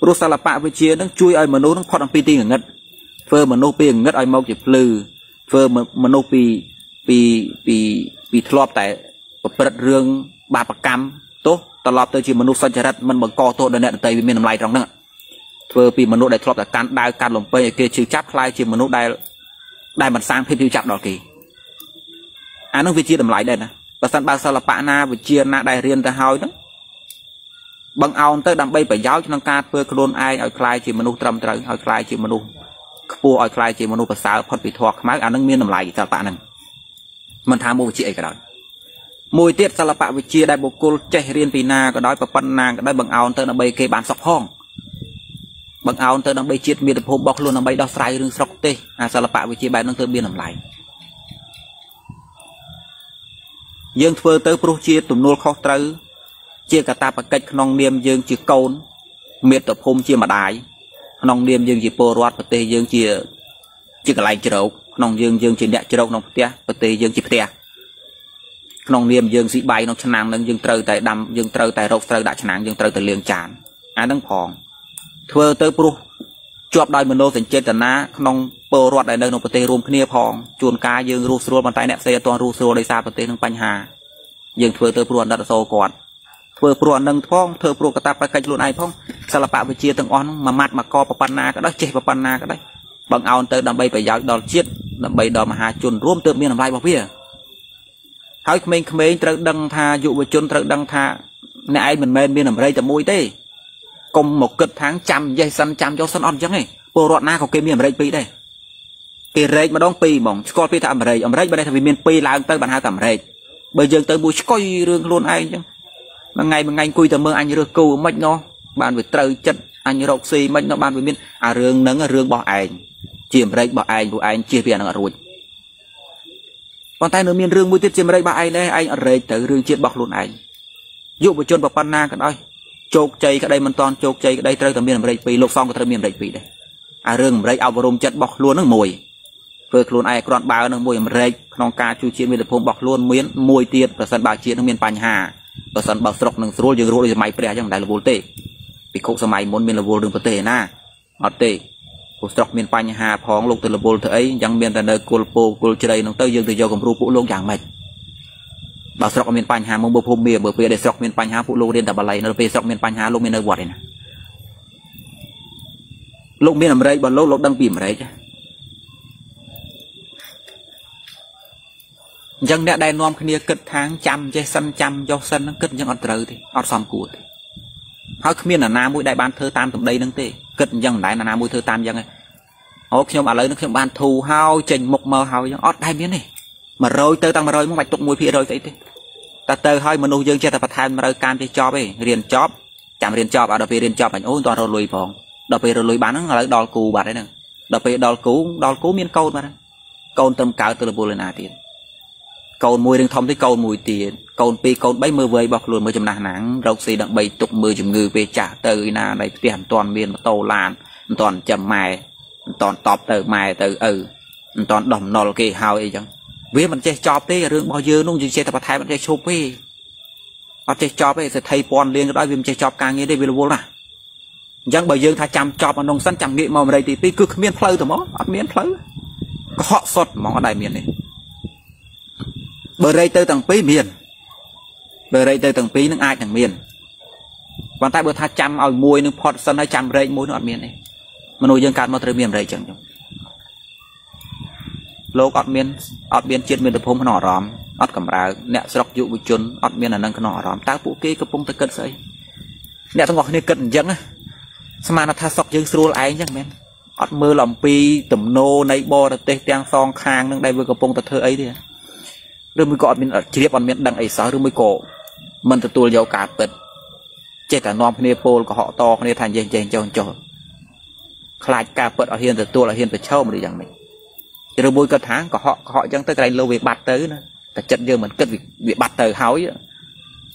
pro sao lập bạ với chia nó chui ai mà nấu nó khoan pê tê ở ngất phơ mà nấu pê ngất ai mau chỉ lư vừa mình nộp vì vì vì vì thọp tại bật rương ba bạc cam tốt tao lọp tới chỉ mình nộp sân trái đất mình bằng co thôi đơn tay vì mình làm lại trong nữa vừa vì mình nộp đại thọp tại can đai can lồng pê kia chữ chắp lại chỉ mình nộp đại đại mình sang thêm tiêu chặt đó kì anh nói về chia làm lại đây nè và sân ba sao là bạn na về chia na đại riêng ta hao đó bằng ao tới đam bay phải giáo cho năng ca vừa clone ai ở lại chỉ mình nộp trầm trời ở lại chỉ mình nộp cua ở lại chỉ manu sáu phần bị thua máy ăn nước miên làm lại sao bạn này mình tham mưu chị ấy cả đó mùi tiết sao là bạn bị chia đại bộ cô chạy riêng vì na có đói và phân nàng có đói bằng áo tới nó bay cây bán sọc hong bằng áo tới nó bay chết miên được hôm bọc luôn nó bay đau say rừng sọc tê à sao là bạn bị chia bài nó tới biên làm lại dương phơ tới pro chia tụm nô khó tới chia cả ta và cách non niêm dương chữ câu miệt tập hôm chia mà đái nông niêm dương chỉ bồ rót và tê dương chỉ chỉ cái lại chỉ đâu nông dương dương chỉ nhẹ chỉ đâu nông tê và tê dương chỉ tê nông niêm dương sĩ bay nông chân nàng nông dương trâu tại đầm dương trâu tại râu trâu đại chân nàng dương trâu tại liềng chán anh đang phòn thưa tới bồ chuột đai mình đâu thành trên tận ná nông bồ rót đại nơi nông tê rôm kia phòn chuồn cá dương rú rú bàn tay nẹp xe toàn rú rú đây xa tê nông panh hà dương thưa tới bồ đã sâu còn vừa buồn nâng phong thưa buồn cả ta phải canh luôn ai phong sao là bạn phải chia từng on mà mặt mà co và pan na cái đó chê và pan na cái đấy bằng ao tới đầm bay phải giáo đòn chiết đầm bay đòn mà hà chuồn rôm tự miên làm vai bảo vía hỏi mình mình tự đăng tha dụ với chôn tự đăng tha nãy ai mình men miên làm đây từ mũi tê cùng một cật tháng trăm dây săn trăm cho săn on chẳng này bồ rọt na của kia miên làm đây pì đây kia rây mà đóng pì bỏng coi pì thảm rây ở đây bên đây thì miên pì là tới bạn hai thảm rây bây giờ tới mũi coi rương luôn ai chứ mà ngày mà ngày cùi tầm mơ anh được câu mất nó bạn phải trâu chất anh rộng xì mất nó bạn với miên à rương nắng à rương bỏ ảnh chìm rách bỏ ảnh của anh chia về nó ở rồi còn tay nó miên rương mũi tiết chìm rách bỏ ảnh đấy anh ở rệt tới rương chiết bọc luôn ảnh dụ vào chôn bọc panna cái đó chột chay cái đây mình toàn chột chay cái đây trâu tầm miên rách vì lục xong cái trâu miên rách vì đây à rương rách ao vào rôm chất bọc luôn nó mùi vừa luôn ai còn bao nó mùi rách non cá chu chiên miên được hôm bọc luôn miên mùi tiết và sân bảo chiên nó miên pành hà và sân bảo sọc nâng sôi dương rối thì máy phải chẳng đại là vô tệ vì khúc sâm máy muốn miền là vô đường có tệ na ở tệ khúc sọc miền Panh Hà phong lục từ là vô thấy chẳng miền là nơi cồn pô cồn chơi đây nó tới dương từ do cầm ru phụ lông chẳng mệt bảo sọc miền Panh Hà mông bơm hôm bìa bờ bìa để sọc miền Panh Hà phụ lông lên tập bà lấy nó về sọc miền Panh Hà lông miền nơi bọt này nè lông miền làm đây bảo lông lông đang bìm đấy chứ dân đã đai nom kia cất tháng trăm chơi sân trăm do sân nó cất dân ở trời thì ở sầm cùi hỏi miên là na mũi đại ban thơ tam tầm đây nâng tê cất dân đại là na mũi thơ tam dân này hốt nhom ở lấy nó ban thù hao trình mộc mờ hao dân ở đại miến này mà rồi tơ tăng mà rồi muốn vạch tục mũi phía rồi vậy ta tơ hơi mà nô dân chơi ta phải thay mà rồi can chơi cho về riền chóp chạm riền chóp ở đó về riền chóp ảnh ôi toàn rồi lùi vòng đó về rồi lùi bán nó là đòn cù bà đấy nè đó về đòn cù đòn cù miên câu mà câu tầm cào từ là bù lên à tiền câu mùi đừng thông tới câu mùi tiền câu pi câu bấy mưa vơi bọc luôn mới chấm nắng nắng râu xì đặng bay tục mưa chấm ngư về trả từ na này tiền toàn miền tàu làn toàn chầm mài toàn tọp từ mài từ ừ toàn đầm nò kì hao ấy chẳng vì mình chơi chọp đấy riêng bao nhiêu nung chơi tập thái mình chơi chụp đi ở chơi chọp đấy sẽ thầy pon liền cái đó vì mình chơi chọp càng nghe đây vì là vô là dân bởi dương thà chăm chọp mà nông sắn chăm nghị mà đây thì pi cứ miên phơi từ mó miên phơi có họ sọt mó ở đại miền này bởi đây tới tầng pi miền bởi đây tới tầng pi những ai tầng miền còn tại bởi thà chăm ở môi những phật sân hay chăm rây môi nó ở miền này mà nuôi dương cạn mà từ miền rây chẳng lô cọt miên cọt miên chết miên được phong nọ róm cọt cầm ra nẹt sọc dụ bị chun cọt miên là nâng cái nọ róm ta phụ kia cái phong ta cất sấy nẹt thằng ngọc này cất dấn á sao mà nó tha sọc dấn sưu lại nhá men cọt mưa lòng pi tẩm nô nấy bo là tê tang song khang nâng đây với cái phong ta thơ ấy thì rồi mới cọt miên ở chỉ biết bọn miên đằng ấy sáu rồi mới cổ mình từ tuổi giàu cả bật chết cả non nepal của họ to nepal thành dền dền tròn tròn khai cả bật ở hiền từ tuổi là hiền từ châu mà đi chẳng mình rồi môi cơ tháng của họ của họ chẳng tới cái lâu về bạt tới nữa cả trận giờ mình cất việc bị bạt tới hói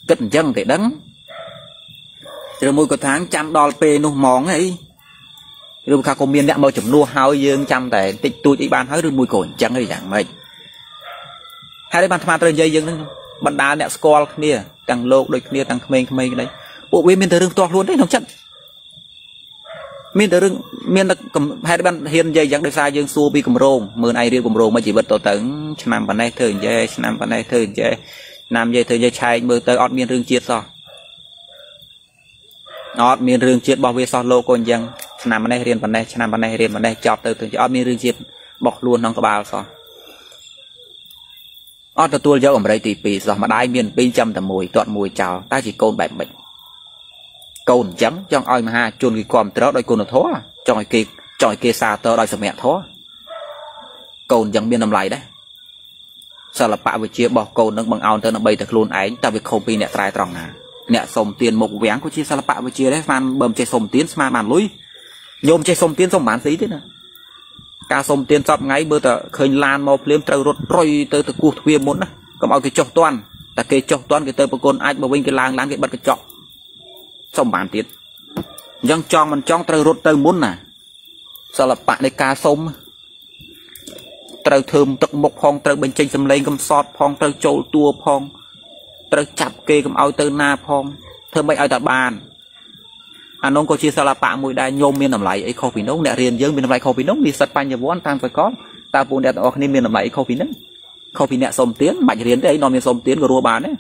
cất chân để đắng rồi môi cơ tháng chăm đo pê nu món ấy rồi cả công miên đã bao chấm nua hói dương chăm để tịch tôi đi ban hói rồi môi cổ chẳng ấy chẳng mày hai đứa bạn tham gia dây dương bạn đá nẹt score kia càng lâu đôi kia càng mây mây đấy bộ bên mình tới đường to luôn đấy không chắc miền từ miền là cầm hai ban hiền dây dặn đời xa dương xua bị cầm rôn mưa này riêu cầm rôn mà chỉ bật tổ tấn nằm vào đây thường dây nằm vào đây thường dây nằm dây thường dây chạy mưa tới ọt miền rương chiết so ọt miền rương chiết bảo vệ so lô còn dặn nằm vào đây riêng vào đây nằm vào đây riêng vào đây chọc từ từ ọt miền rương chiết bọc luôn nong có bao so ọt là tua dâu ở đây tỉ pì so mà đai miền pin trăm tầm mùi tọt mùi chào ta chỉ côn bảy bệnh cồn trắng trong oi mà ha chôn cái còm tớ đôi cồn là thó trời kia trời kia xa tớ đôi sầm mẹ thó cồn chẳng biên làm lại đấy sao là bạ với chia bỏ cồn nâng bằng ao tớ nó bay thật luôn ấy ta việc không pin nẹt trai tròn nè nẹt sòng tiền một vén của chia sao là bạ với chia đấy man bầm chơi sòng tiền man bàn lối nhôm chơi sòng tiền sòng bán tí thế nè ca sòng tiền sập ngay bữa tớ khơi lan một liếm trâu rốt rồi tớ tớ cua thuê muốn á cầm ao cái chọc toàn ta cái chọc toàn cái tớ bờ cồn ai bờ bên cái làng láng cái bật cái chọc xong bản tiết dân cho mình trong trời rốt tơ muốn nè sao là bạn đây ca sông trời thơm tật một phong trời bên trên xâm lên cầm sọt phong trời trâu tua phong trời chạp kê cầm ao tơ na phong thơm mấy ai ta bàn à nó có chia sao là bạn mùi đai nhôm miên làm lại ấy không vì nóng nè riêng dương miên làm lại không vì nóng đi sạch bánh nhà vốn tăng phải có ta vốn đẹp ở nên miên làm lại không vì nóng không vì nè sông tiếng mạnh riêng đấy nó miên sông tiếng của rùa bán đấy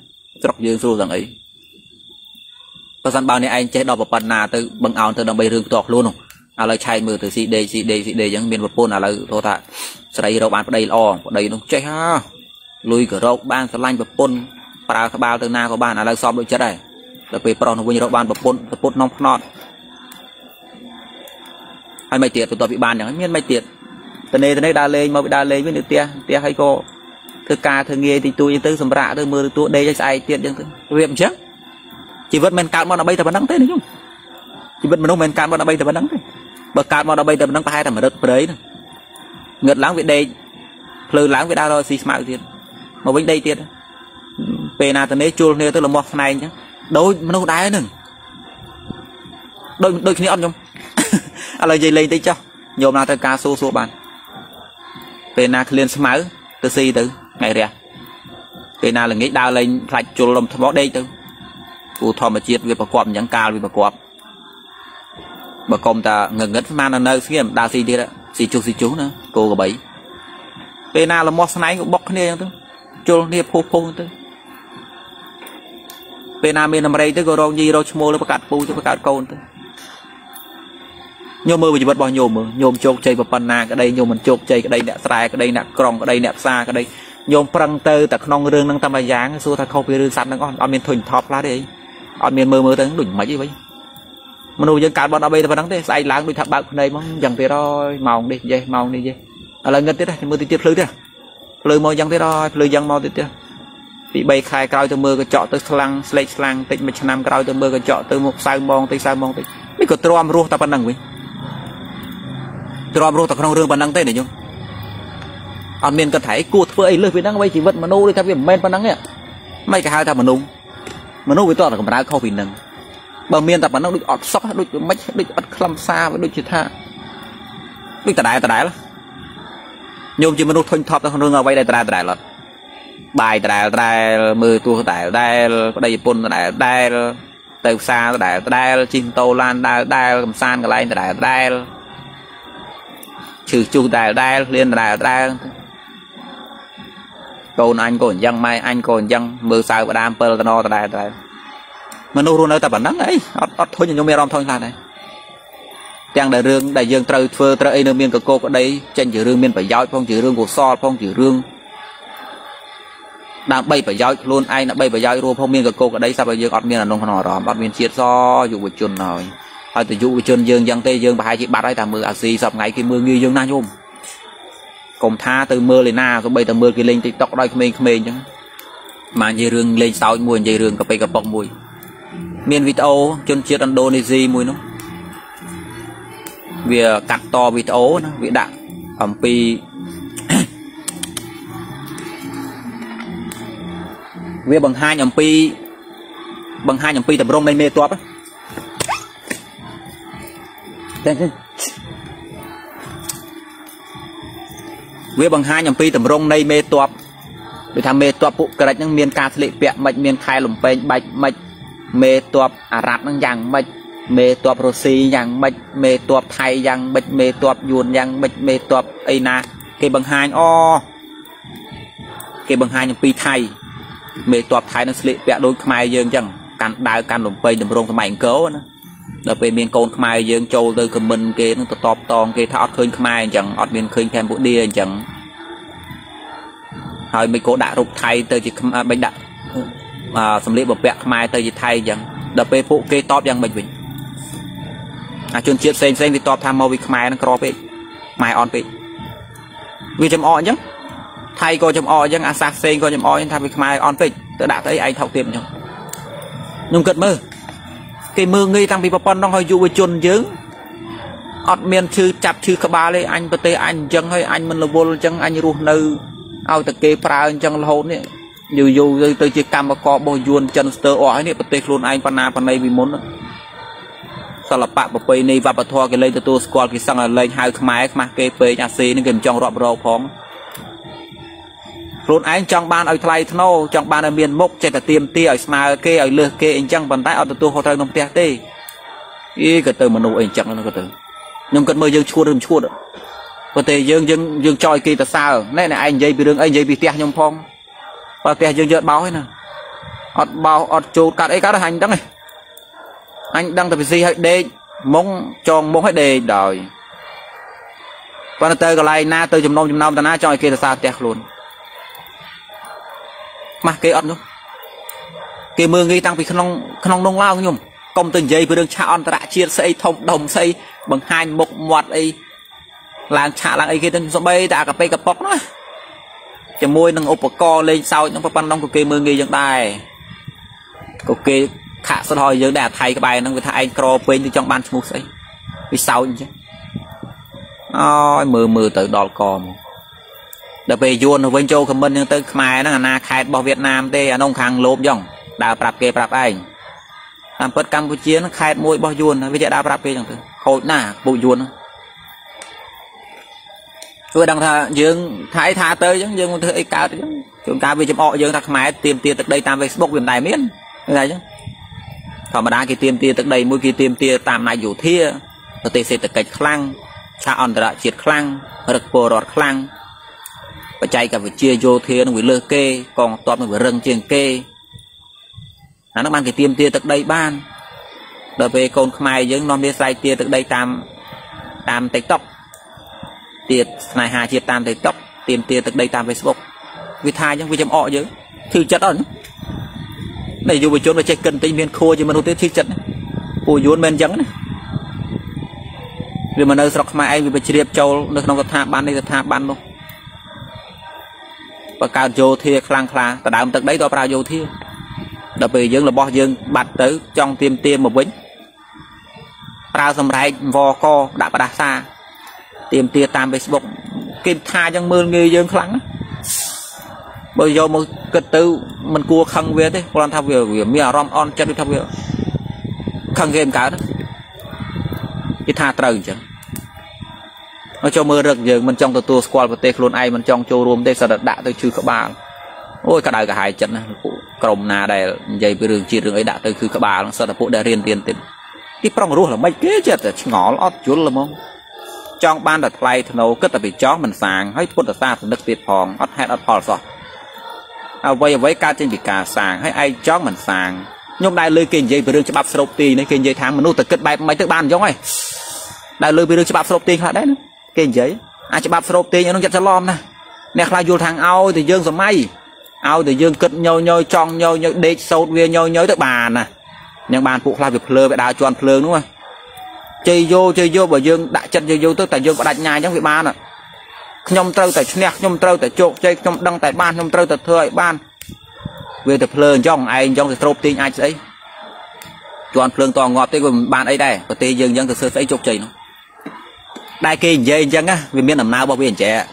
rất dương xô rằng ấy có sẵn bao nhiêu anh chế đọc vào phần nào từ bằng áo từ đồng bày rừng tọt luôn không à lời chạy mưa từ gì đây gì đây gì đây chẳng miền một phôn là lời thô thạ sau đây đâu bán đây lo đây nó chạy ha lùi cửa rộng ban sẽ lanh vào phôn bà bao từ na của bạn là lời xong đôi chết này là vì pro nó quên rộng ban vào phôn vào phôn nông non hay mày tiệt tụi tao bị ban chẳng miên mày tiệt từ đây từ đây đa lên mà bị đa lên với được tia tia hay cô thưa ca thưa nghe thì tôi tới sầm rạ tôi mưa tôi đây sai tiệt chẳng viêm chứ chỉ vẫn men cạn mà nó bay từ bên nắng thế này chứ chỉ vẫn mình men cạn mà nó bay từ bên nắng thế bờ cạn mà nó bay từ bên nắng hai thằng mà đất đấy ngợt láng về đây lơ láng về đau rồi xì mạo tiền mà bên đây tiền về nào từ đấy chôn nêu tức là một này nhá đôi nó đái nữa đôi đôi khi ăn nhung à lời gì lên tí cho nhôm nào từ cá số số bàn về nào liên mạo từ xì từ ngày rẻ về nào là nghĩ đau lên lại chôn lồng thằng đây từ cụ thò mà chiết về bà quạt nhãng cao về bà quạt bà công ta ngẩn ngất man nơi xí em đa xì đi đó xì chú xì chú nữa cô có bảy bên nào là mót sấy cũng bóc này chứ chôn này phô phô chứ bên nào miền nam đây chứ có rong gì đâu mua nó cắt pu chứ cắt côn chứ nhôm mưa mình chỉ bật bao nhôm mưa nhôm chôn chơi vào phần na cái đây nhôm mình chôn chơi cái đây nẹt sài cái đây nẹt còng cái đây nẹt xa cái đây nhôm prang tơ ta không rương năng tam bài giáng xưa ta không biết rương sắn năng on on miền thuần thọp lá đấy on miền mơ mơ tới đỉnh mấy gì vậy mà nuôi dân cạn bọn nó bây giờ vẫn đắng thế sai láng đôi thằng bạn này mong chẳng thế rồi màu đi vậy màu đi vậy à lần gần tết này mưa tiết lưới thế lưới màu chẳng thế rồi lưới chẳng màu tiết bị bay khai cao từ mưa cái chọ tới slang slay slang tịt mình năm cao từ mưa cái chọ từ một sai mong tây sai mong tịt mấy cái trom ruột ta vẫn đắng vậy trom ruột ta không rương vẫn đắng thế này nhung còn miền cần thấy cua với ấy lười vì đang bay chỉ vật mà nô đi các việc men nắng ấy mấy cả hai thằng mà nung mà nô với toàn là còn không vì nắng bờ miền tập mà nông được ọt sóc được mấy được ọt khăm xa với được chỉ tha được tạt đại tạt đại lắm nhôm chỉ mà nô thôi thọp ta không rương ở đây tạt đại tạt đại lắm bài đài đài mười tuổi đài đài đây bun đài đài từ xa đài đài chim tô lan đài đài cầm san cái này đài đài trừ chu đài đài liên đài đài còn anh còn dân mai anh còn dân mưa sao và đam pearl no đài đài mình luôn ở tập bản nắng ấy ở thôi những mẹ rom thôi là này đang đại dương đại dương trời phơi trời nơi miền cực cô ở đây trên chữ rương miền phải giỏi phong chữ rương của so phong chữ rương đang bay phải giỏi luôn ai đã bay phải giỏi luôn phong miền cực cô ở đây sao bây giờ ở miền là nông nọ đó ở miền chiết so dụ với chuồn rồi ở từ dụ với chuồn dương giang tây dương và hai chị bạn ấy tạm mưa gì sập ngày cái mưa nghi dương na nhôm cùng tha từ mưa lên na rồi bay từ mưa kia lên tiktok đây mình mình chứ mà dây rương lên sau mùi dây rương cà phê cà bọc mùi miền video chuồn chiết Indonesia mùi nó việc cắt to video nó bị đạn ẩm pi việc bằng hai nhầm pi bằng hai nhầm pi tập rong lên mê toát việc bằng hai nhầm pi tập rong đây mê toát để tham mê toát phụ cái những miền ca lệ vẹn mạch miền khai lủng pên bạch mạch mê toát à rạp năng giàng mạch mê tuộc Rosi rằng mệt mê tuộc Thái rằng mệt mê tuộc Yuan rằng mệt mê tuộc Aina cái bằng hai o cái bằng hai những pi Thái mê tuộc Thái nó xịt vẽ đôi Khmer dương chẳng càn đào càn lủng pây đầm rong Khmer cấu nữa là về miền cồn Khmer dương châu từ cầm mình cái nó tọt tòn cái tháo khơi Khmer chẳng ở miền khơi Campuchia chẳng rồi mình cố đã rục Thái từ chỉ bên đã xử lý bảo vệ Khmer từ chỉ Thái chẳng là về phụ kê top rằng mình mình chôn chiết sen sen thì to tham màu vì mai nó crop ấy mai on bị vì chấm o nhá thay coi chấm o nhưng asak sen coi chấm o nhưng tham vì mai on bị tôi đã thấy anh thọc tiệm nhung nhung cật mơ cái mơ nghi tăng vì papon đang hơi du với chôn dướng ọt miền chư chặt chư cả ba lên anh bê anh chẳng hơi anh mình là vô chẳng anh ruột nư ao từ kê pra chẳng là hồn ấy dù dù tôi chỉ cầm mà co bồi duôn chân sờ oải này bê luôn anh pana pana này vì muốn sao là bạn bơi này và bạn thua cái lên từ tour squad cái sang là lên hai máy mà kê về nhà xí nên trong rộp rộp phóng luôn anh trong ban ở Thái Thâu trong ban ở miền mốc chạy từ tiêm tia ở Smart kê ở lừa kê anh chẳng bàn tay ở từ tour hotel nông tia tê ý cái từ mà nụ anh chẳng nó cái từ nhưng cần mơ dương chua đừng chua được có thể dương dương dương choi kia từ xa này này anh dây bị đường anh dây bị tia nhông phong và tia dương dương báo hết nè ọt bao ọt chua cả đấy cả là hành đó này anh đang tập gì hết đây mong tròn mong hết đề đời con tơ cái này na tơ chấm nôm chấm nôm ta na cho kia là sao tẹt luôn mà kia ọt luôn kia mưa nghi tăng vì không không nông lao nhung công từng giây với đường cha on ta đã chia xây thông đồng xây bằng hai một một ấy làng cha làng ấy kia tên zombie đã gặp bay gặp bọc nữa chấm môi nâng ốp co lên sau những con nông của kia mưa nghi dân tài của kia khả sơ thôi dưới đà thay cái bài nó người ta anh cro bên trong ban một ấy vì sao chứ ôi mưa mưa tự đòn còn đặc biệt vua nó bên châu comment nhưng tới mai nó là na khai bảo Việt Nam tê anh ông khang lốp dòng đào bạc kê bạc anh làm bất Campuchia nó khai môi bao vua nó bây giờ đào bạc kê chẳng thôi nà bộ vua nó tôi đang thà dương thái tha tới giống dương thứ ấy cao chúng ta vì chấm họ dương thạc mai tìm tiền từ đây tam Facebook hiện tại miễn này chứ mà đá cái tiêm tia tới đây mỗi cái tiêm tia tạm này dù thia ở tê xe tật khăn cha on đã triệt khăn rực bồ đọt khăn và chạy cả với chia vô thia nó bị lơ kê còn toàn nó bị rừng chiền kê nó nó mang cái tiêm tia tới đây ban đợi về con mai dưỡng non đê sai tia tới đây tam tam tiktok tiệt này hà chia tam tiktok tiêm tia tới đây tam Facebook vì thai nhưng vì chấm ọ chứ thư chất ẩn này dù với chốn mà chạy cần tinh viên khô chứ mà nó tiếp thiết chặt của vốn bên trắng này vì mà nơi sọc mai vì bị triệt châu được nó có thả ban đây là thả ban luôn và cao vô thia khang khá cả đám tận đấy to bao vô thia đặc biệt dương là bao dương bạt tới trong tiêm tiêm một bính ra dòng này vò co đã và đã xa tiêm tia tam Facebook kim tha trong mưa nghi dương kháng bây giờ một cái từ mình cua khăn về thế còn tham việc việc mía rom on chân đi tham việc khăn game cả đó cái tha trời chẳng nó cho mưa được giờ mình trong từ tour squad và tê luôn ai mình trong showroom tê sợ đã tới trừ các bạn ôi cả đời cả hai chân còng nà đây dây về đường chi đường ấy đã tới cứ cả bà nó sợ là phụ đã riêng tiền tiền cái prong ruột là mấy kế chết là ngõ lót chuột là mông trong ban đặt play thâu kết là bị chó mình sàng hết quân đặt ta thì nước tiệt hòn hết hết hòn rồi à vậy với ca trên bị cà sàng hay ai chó mình sàng nhưng đây lưới kinh dây về đường cho bắp sầu tì này kinh dây tháng mình nuôi từ kết bài mấy tới ban giống này đây lưới về đường cho bắp sầu tì là đấy kinh giấy ai cho bắp sầu tì nó chặt cho lom nè nè là vô thằng ao thì dương rồi may ao thì dương kết nhau nhau tròn nhau nhau để sâu về nhau nhau tới bàn nè nhưng bàn phụ là việc lơ về đào tròn lơ đúng không chơi vô chơi vô bởi dương đại chân chơi vô tới tại dương có đặt nhà trong vị ban à nhom trâu tại nẹt nhom trâu tại chỗ chơi nhom đăng tại ban nhom trâu tại thời ban về tập lơ trong ai trong cái trộm tin ai đấy tròn lơ toàn ngọt tới cùng ban ấy đây có tê dương dân thực sự thấy chụp chì nó đại kỳ dây chân á vì miền nằm nào bao biển trẻ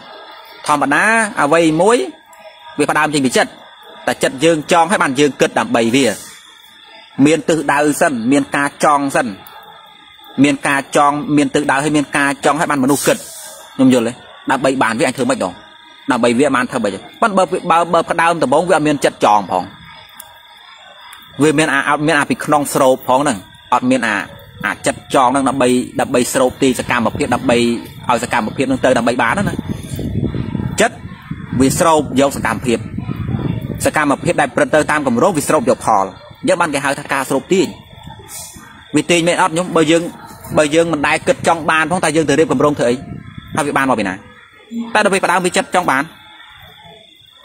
thò mặt đá à vây muối vì phải làm gì bị chật tại chật dương tròn hay bàn dương cất đảm bầy vỉa miền tự đào dân miền ca tròn dân miền ca tròn miền tự đào hay miền ca tròn hay bàn mà nụ cật nhung rồi đấy đảm bầy bàn với anh thường mạch đó đảm bầy vỉa bàn thơ bầy bắt bờ bờ bờ phải đào từ bóng với miền chật tròn phòng vì miền à miền à bị non sâu phòng này ở miền à à chật tròn đang đảm bầy đảm bầy sâu thì sẽ cam một phiên đảm bầy ao sẽ cam một phiên tương tự đảm bầy bán đó này chất vì sâu dấu sẽ cam phiên sẽ cam một phiên đại predator tam cầm rốt vì sâu dấu thò nhớ ban cái hai thằng ca sâu tin vì tin mẹ ấp nhúng bây dương bây dương mình đại cực trong bàn phong tài dương từ đêm cầm rong thấy hai vị bàn vào bên này ta được việc đang bị chất trong bàn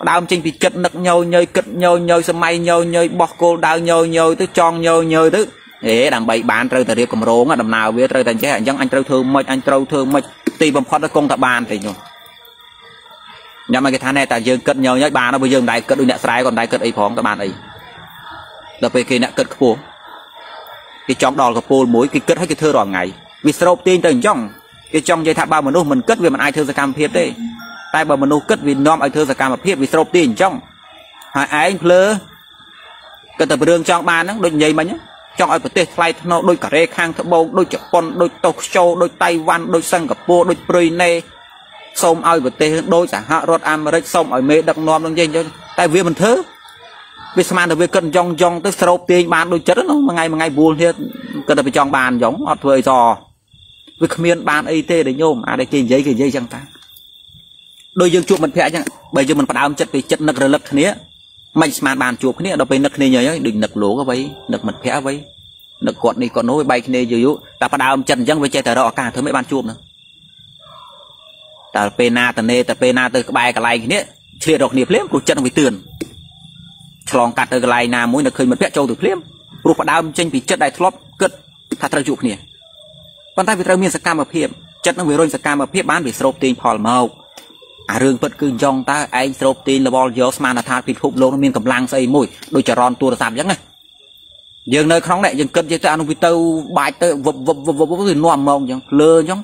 đau trên bị chất nực nhồi nhơi cực nhồi nhồi sầm may nhồi nhơi bọc cô đau nhồi nhồi tới tròn nhồi nhồi tới để làm bậy bàn rơi từ đêm cầm rong ở đầm nào biết rơi thành chế anh trâu thương mệt anh trâu thương mệt tì bầm khoát nó công tập bàn thì nhung nhưng mà cái thằng này ta dương cực nhồi nhớ bàn nó bây dương đại cực đôi nẹt trái còn đại cực ấy phong các bạn ấy là về khi nẹt cực khổ cái trong đòn gặp phôi mũi cái kết hết cái thơ đòn ngày vì sao tin từ trong cái trong dây tháp bao mà nô mình kết vì mình ai thơ ra cam phiết đấy tay bờ mình nô kết vì nom ai thơ ra cam mà phiết vì sao tin trong hai anh lơ cần tập đường trong bàn nó đôi nhầy mà nhá trong ai có tê fly nó đôi cà rê khang thợ bầu đôi chọc con đôi Tokyo đôi Taiwan đôi sang gặp phôi đôi Brunei xong ai có tê đôi giả hạ rốt America xong ở mê đập nom đang dây cho tại vì mình thơ vì sao mà cần trong trong tới sâu tiền bàn đôi chất nó mà ngày mà ngày buồn thiệt cần là phải trong bàn giống họ thuê giò vì miền bàn y tế để nhôm à đây kia giấy kia giấy chẳng ta đôi dương chuột mình phải chẳng bây giờ mình phải đào chất vì chất nực rồi lật thế này mình mà bàn chuột thế này đâu phải nực này nhớ đừng nực lố cái vậy nực mình phải vậy nực quạt này còn nói bay này dưới ta phải đào chất chẳng với chơi tờ đỏ cả thứ mấy bàn chuột nữa ta pena ta nê ta pena từ bài cả này thế chia độc niệm lém của chân bị tường lòng cắt từ lại nào mỗi là khơi mình vẽ trâu từ phim ruột và đau trên bị chất đại thọp cất thà trâu chụp nè bàn tay bị trâu miên sạc cam ở phim chất nó bị rơi sạc cam ở phim bán bị sốt tin phò màu à rương vẫn cứ dòng ta anh sốt tin là bol gió man là thà bị khủng lô nó miên cầm lang xây mũi đôi chả ron tua là sạm giống này dường nơi không lẽ dường cất dây ta nó bị tâu bài tơ vập vập vập vập vập nó mỏng mỏng giống lơ giống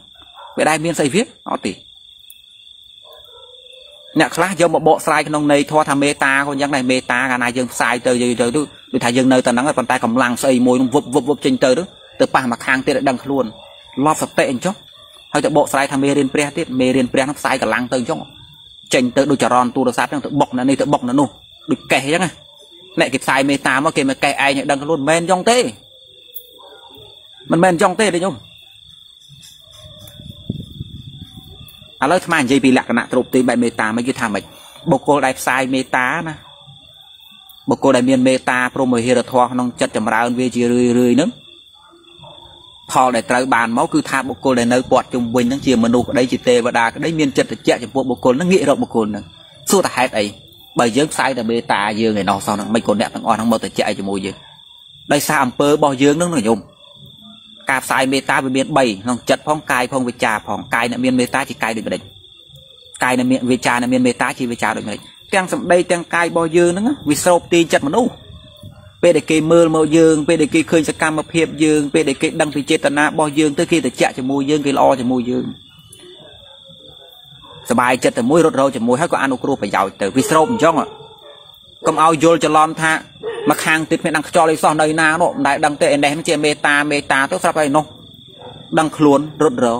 vậy đây miên xây viết nó tỉ nè khá giống một bộ sai nông này thoa tham meta con giống này meta cái này dương sai từ từ từ từ từ thay dương nơi tận nắng ở bàn tay cầm lăng xây môi vụp vụp vụp trên từ đó từ ba mặt hàng tê đã đằng luôn lo sập tệ chóc hay từ bộ sai tham mê liên pre tết mê liên pre nó sai cả lăng từ chóc trên từ đôi chà ron tu được sát trong tự bọc là này tự bọc là nô được kẻ chứ này mẹ kịp sai meta mà kịp mà kẻ ai nhận đằng luôn men trong tê mình men trong tê đấy nhung à lớp màn dây bị lạc nạn trộm tì bài meta mấy cái thằng mình bọc cô đại sai meta nè bọc cô đại miền meta promo hero thoa nông chất chầm ra ơn về chia rơi rơi nữa thò để tới bàn máu cứ tha bọc cô đại nơi quạt chung quanh nó chia menu đây chỉ tê và đà cái đấy miền chất để chạy chụp bọc cô nó nghĩ rộng bọc cô nè suốt là hết ấy bởi dương sai là meta dương này nó sau nó mấy con đẹp thằng on thằng mơ tự chạy cho mùi dương đây sao amper bao dương nó nó dùng cà sai meta với miền bảy lòng chật phong cài phong về trà phòng cài là miền meta chỉ cài được mình cài là miệng về trà là miền meta chỉ về trà được mình đang sầm đây đang cài bao dương nữa vì sao tin chật mà nô về để kê mưa màu dương về để kê khơi sẽ cam mập hiệp dương về để kê đăng thì chết tận bao dương tới khi để chạy cho mùi dương cái lo cho mùi dương sờ bài chật từ mũi rốt râu cho mùi hết có ăn uống phải giàu từ vì sao mình chong ạ cầm ao vô cho lon tha mặt hàng tít mẹ đang cho lấy son đây na nó đại đang tệ đèn chơi meta meta tốt sắp đây nó đang luồn rụt rỡ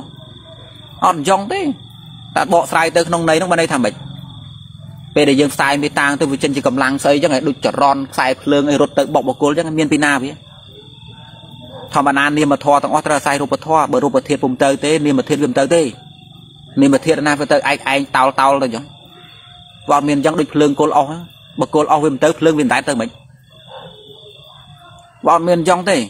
on dòng thế ta bỏ sai tới nông này nó bên đây thằng bịch Bây giờ dân sai mới tang tôi vừa chân chỉ cầm lăng xây chắc này đục chở ron sai lương ấy rốt tự bọc bọc cô chắc miên pina vậy. Thằng bạn anh niêm mà thò thằng Australia sai robot thò bởi robot thiệt vùng tây thế niêm mà thiệt vùng tây thế niêm mà thiệt là vùng tây anh anh tao tao là gì? Vào miền dân đục lương cô lo bọc cô lo vùng tây lương vùng tây tây mình. Vào miền dân thế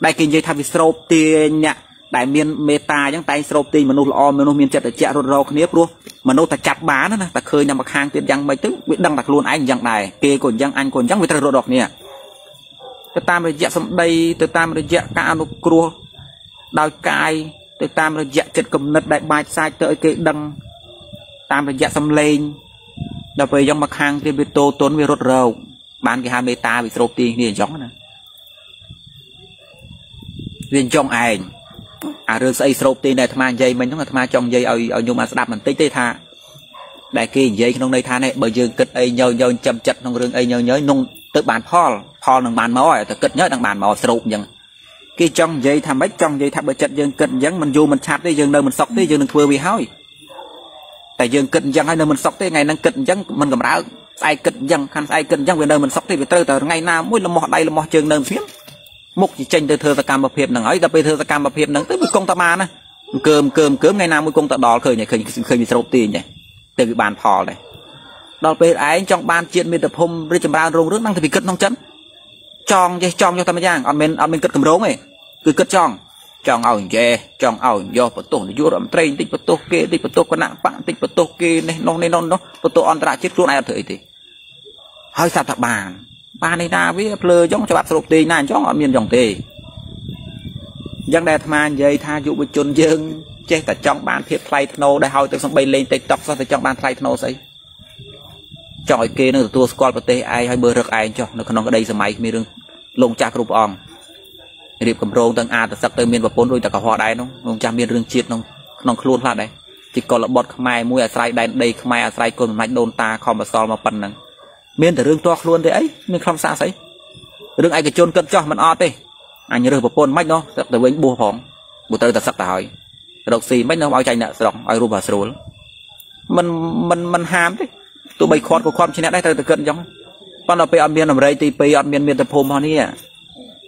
đại kinh dây tham vi sâu tiền nhá đại miền meta chẳng tay sâu tiền mà nô lo mà nô miền chặt để chặt rồi rồi khné luôn. Mà nó ta chặt bá nữa nè, ta khơi nhằm bậc hàng tiền giăng mấy thứ, biết đăng đặt luôn anh giăng này, kê còn giăng anh còn giăng với ta rồi đọc nè. Tôi tam rồi dẹt xong đây, tôi tam rồi dẹt cả nó cua, đào cài, tôi tam rồi dẹt chật cầm nứt đại bài sai tới cái đăng, tam rồi dẹt xong lên, đào về giăng bậc hàng tiền biết tô tốn với rốt rầu, bán cái hai mươi ta bị sốt tiền liền gióng nè, liền gióng ảnh. À rồi xây sộp tiền này tham gia dây mình nó là tham trong dây ở ở nhung mà đạp mình tích tê tha đại kia dây trong đây tha này bởi dương kịch ấy nhờ nhờ chậm chậm trong rừng ấy nhờ nhớ nung tự bàn Paul Paul đằng bàn máu rồi tự kịch nhớ đằng bàn máu sộp nhưng kia trong dây tham bách trong dây tham bởi chật dương kịch dấn mình du mình chặt đi dương nơi mình sọc đi dương đừng vừa bị hói tại dương kịch dấn hay nơi mình sọc tới ngày năng kịch dấn mình cầm đá ai kịch dấn khăn ai kịch dấn về nơi mình sọc đi về từ từ ngày nào mỗi là một đây là một trường đơn phiến mục chỉ tranh từ thơ ra cam bập hiệp nằng ấy, ta bây thơ ra cam bập hiệp nằng tới một công ta ma này, cơm cơm cơm ngày nào một công ta đỏ khởi nhảy khởi khởi bị sầu tiền nhảy, từ bị bàn phò này, đỏ bây ấy trong ban chuyện miền tập hôm riêng ban rong rước năng thì bị cất nông chấn, tròn dây tròn cho ta mới giang, ở bên ở bên cất cầm rốn này, cứ cất tròn, tròn ảo dê, tròn ảo do bắt tổ vô rậm tây tích bắt tổ kia tích bắt tổ con nặng bạn tích bắt tổ kia này non này non đó bắt tổ on ra chết luôn ai thử thì, hơi sập thập bàn. Ba này ta với lơ giống cho bạn sụp tì này cho họ miền dòng tì dân đẹp mà dây tha dụ với chôn dương chết tại trong bàn thiệp play nô đại hội từ xong bay lên tiktok ra từ trong bàn play nô xây trời kia nó tua squad và tê ai hay bơ rực ai cho nó còn ở đây giờ máy mi rừng lông cha group on điệp cầm rôn tăng a từ sắp tới miền và bốn đôi ta cả họ đây nó lông cha miền rừng chiết nó nó luôn là đây chỉ còn là bọt mai mũi ở sai đây đây mai ở sai còn mạch đồn ta không mà so mà phần năng miền từ rừng to luôn đấy ấy miền không xa sấy rừng ai cái chôn cất cho mình o tê anh nhớ được một con mách nó sập từ bên bùa hỏng bùa tơi từ sập từ hỏi độc xì mách nó ao chanh nè sọc ao rùa sầu mình mình mình hám đấy tụi bay khót của khom trên này từ từ cận giống con là pe ăn miền làm rây tì pe ăn miền miền từ phôm họ nè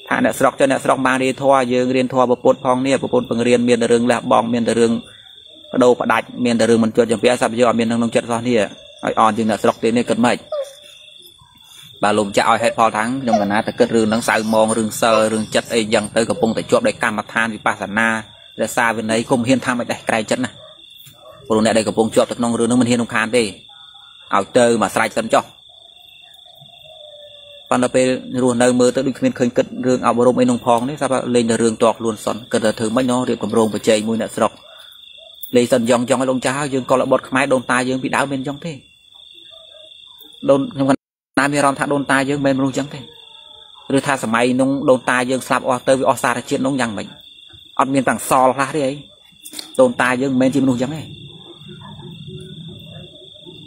thà nè sọc cho nè sọc mang đi thoa dương riêng thoa bột bột phong nè bột bột bằng riêng miền từ rừng là bong miền từ rừng đầu phải đạch miền từ rừng mình chuột chẳng phải sập giờ miền đang nông chật do nè on trên nè sọc tiền nè cận mày bà lùm cha oi hết pho thắng trong gần na ta kết rương nắng sao mòn rương sơ rương chất ấy dần tới gặp bông tại chốt đây cam mặt than vì pa sản na ra xa bên đấy không hiên tham mày đây cày chất này còn này đây gặp bông chốt được nong rương nó mình hiên không khan đi ảo tơ mà sai chân cho còn là về ruộng nơi mưa tới đôi khi mình khơi rương ảo bờ rộng ấy nông phong đấy sao lên là rương toạc luôn sẵn cần là thứ mấy nó để cầm rồng và chơi mùi nợ sọc lấy dần dòng dòng cái lông cha dương còn lại bọt máy đồn tai dương bị đảo bên trong thế đồn nam miền ta đôn tai dương bên luôn chẳng thế, rồi tha sầm mày nông đôn tai dương sạp o tới o xa là chuyện nông nhằng mình, ăn miền tảng sò ra đấy ấy, đôn tai dương bên chim luôn chẳng thế,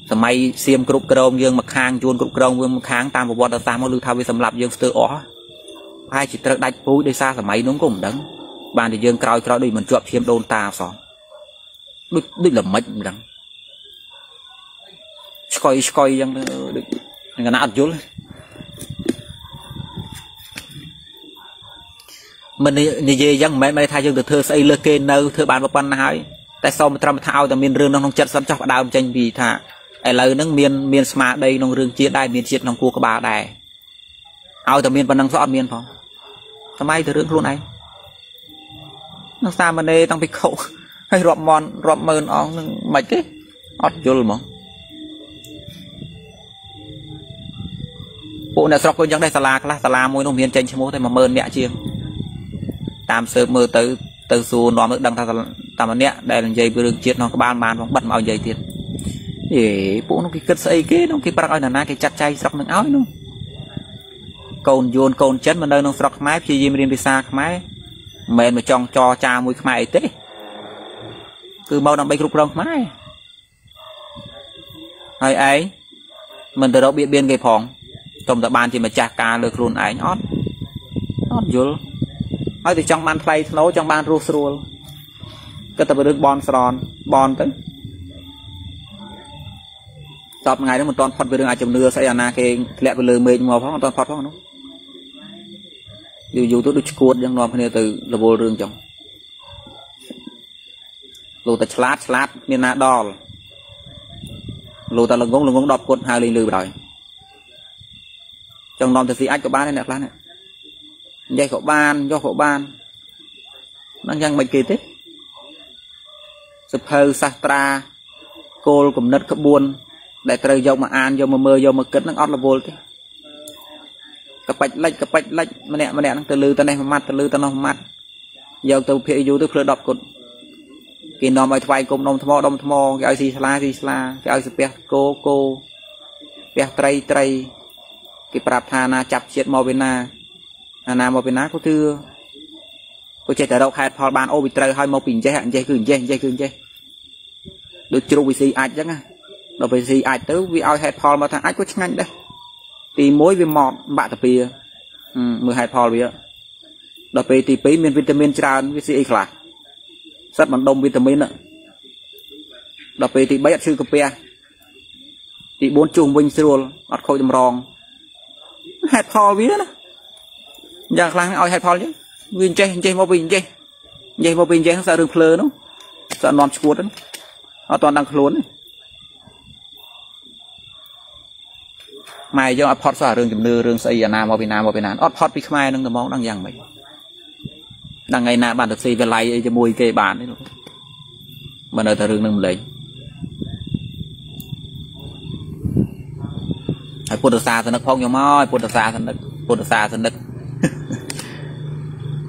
sầm mày xiêm cục cơm dương mặc hàng chuồn cục cơm vương mặc hàng tam một bọn ta mau lưu thao với sầm lạp dương tự ó, hai chỉ trật đạch phối đây xa sầm mày nông cũng đắng, bàn thì dương còi còi đùi mình chuột thêm đôn ta sò, đứt đứt là mệt đắng, coi coi dương người nào dốt mình như vậy dân mấy mấy thay dân từ thưa xây lơ kê nâu thưa bàn một bàn hai tại sao mà trăm thao từ miền rương nông chật sắm cho đào tranh vì thà ai lời nâng miền miền smart đây nông rương chia đai miền chia nông cua các bà đài ao từ miền vẫn đang rõ miền phong sao mai từ rương luôn này nó xa mình đây tăng bị khẩu hay rộm mòn rộm mờn ong mệt thế ót dốt mà bộ này sọc coi chẳng đây xà la là xà la môi nó miền tranh chém mối thôi mà mơn nhẹ chiêng tam sơ mơ tới tới xu nó mới đăng ta tam nhẹ đây là dây bưởi chiết nó có ban màn nó bật màu dây tiền để bộ nó cái cất xây cái nó cái bạc là na cái chặt chay sọc mình áo luôn cồn dồn cồn chết mà nơi nó sọc máy chi gì mà đi xa máy mền mà tròn cho cha mùi máy tê cứ mau nằm bay rục rồng máy hay ấy mình từ đó biên biên cái phòng tổng tập ban thì mà cha ca được luôn ảnh ót ót dữ nói thì trong ban play nấu trong ban rules rule cái tập được bon sòn bon tới tập ngày đó một toàn phật về đường ai chầm nưa sẽ là cái lẹ về lười mình mò phóng một toàn phật phóng nó dù dù tôi được cuột nhưng nó phải từ là vô đường chồng lô ta slát slát miền na đo lô ta lồng gông lồng gông đọp cuột hai lì lười rồi chồng non thì xí ách của ba này đẹp lắm này dây khẩu ban do khẩu ban năng nhang mạch kỳ tích sập hơi sastra cô cũng nứt khắp buồn đại trời dòng mà an dòng mà mơ dòng mà cất năng ót là vô thế cặp bạch lách cặp bạch lách mà nè mà nè năng từ lư ta này mà mát từ lư ta nó mát dòng từ phía du từ phía đọc cột cái nón bài thay cùng nón thmo nón thmo cái gì sla gì sla cái gì pe cô cô pe tray tray cái prap thana chập chiết màu bên na na màu bên na có thưa có chạy từ đâu khai phò bàn ô bị trời hơi màu bình dây hạn dây cứ dây dây cứ dây được chụp bị gì ai chứ nghe nó bị gì ai tới vì ai khai phò mà thằng ai có chăng đấy thì mối vì mọt bạn tập bìa mười hai phò bìa đó về thì bấy men vitamin tràn với gì cả rất bằng đông vitamin ạ đó về thì bấy chữ cà phê thì bốn chùm vinh siro bắt khôi tầm rong hạt phò bìa đó giờ khang ai hạt phò chứ nguyên chơi chơi mô bình chơi chơi mô bình chơi không sợ đường phơi nó sợ non chuột đó nó toàn đang khốn này mày cho apot sợ đường chấm nư đường xây ở nam ở bên nam ở bên nam apot bị khai đang cầm máu đang giằng mày đang ngày nào bạn được xây về lại cho mùi cây bàn đấy luôn mà đời thờ đường nâng lấy ai puột xa thân đất phong nhom ơi puột xa thân đất puột xa thân đất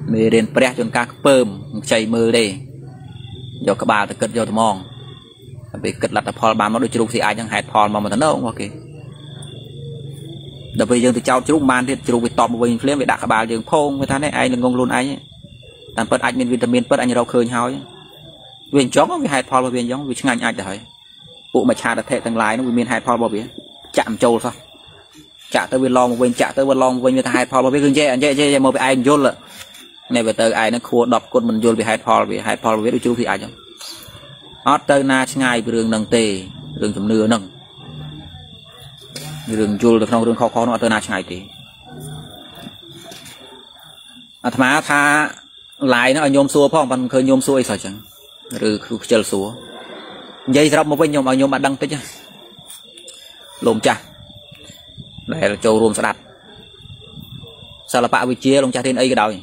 mê đến bẹt cho các bơm chạy mưa đây do các bà thì cất do tụi mong bị cất lật phò bàn nó đôi chục thì ai chẳng hại phò mà mà thằng nó cũng ok đặc biệt dương từ trao chục bàn thì chục bị tọt một mình phim bị đặt các bà dương phong người ta này ai đừng ngông luôn ai làm bớt anh men vitamin bớt anh đâu khơi nhau chứ viên chó có bị hại phò mà viên giống vì ngành ai trời vụ mà cha đã thệ thằng lái nó bị men hại phò bao bía chạm trâu sao chạm tới bên lon một bên chạm tới bên lon một bên người ta hại phò bao bía gương che anh che che mờ bị ai vô lợ này về tới ai nó khua đập con mình vô bị hại phò bị hại phò biết được chú thì ai chứ ở tới na ngày về đường nằng tề đường chấm nửa nằng đường chua được không đường khó khó nó tới na ngày thì à thà thà lại nó ở nhôm xua phong bằng khơi nhôm xua ấy sao chẳng rồi chờ xua dây ráp một bên nhôm ở nhôm bạn đăng tới chứ lồng chả này là châu rôm sạt sao là bạ bị chia lồng chả thiên ấy cái đầu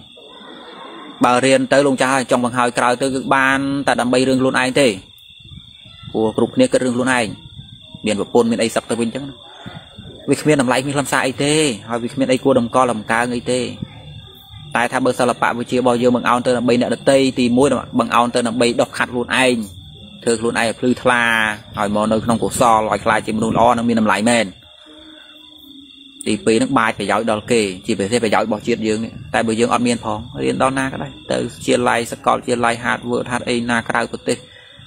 bà riêng tới lồng chả trong bằng hai cào tới ban ta đâm bay rừng luôn ai thế của group này cái rừng luôn ai miền bắc pôn miền ấy sập tới bên chứ vì miền làm lại miền làm sai thế hay vì miền ấy cua đồng co làm cá người thế tại tham bơ sao là bạn với chia bao nhiêu bằng ao tới là bay nợ đất tây thì mỗi bằng ao tới là bay độc hạt luôn anh thường luôn ai phơi thla hỏi mò nơi trong cổ so loại khai chỉ muốn lo nó miên làm lại men thì phí nước bài phải giỏi đòn kề chỉ phải thế phải giỏi bỏ chuyện dương này tại bởi dương ở miền phong riêng đó na cái đây từ chia lai sắc còn chia lai hạt vượt hạt ấy na cái của tê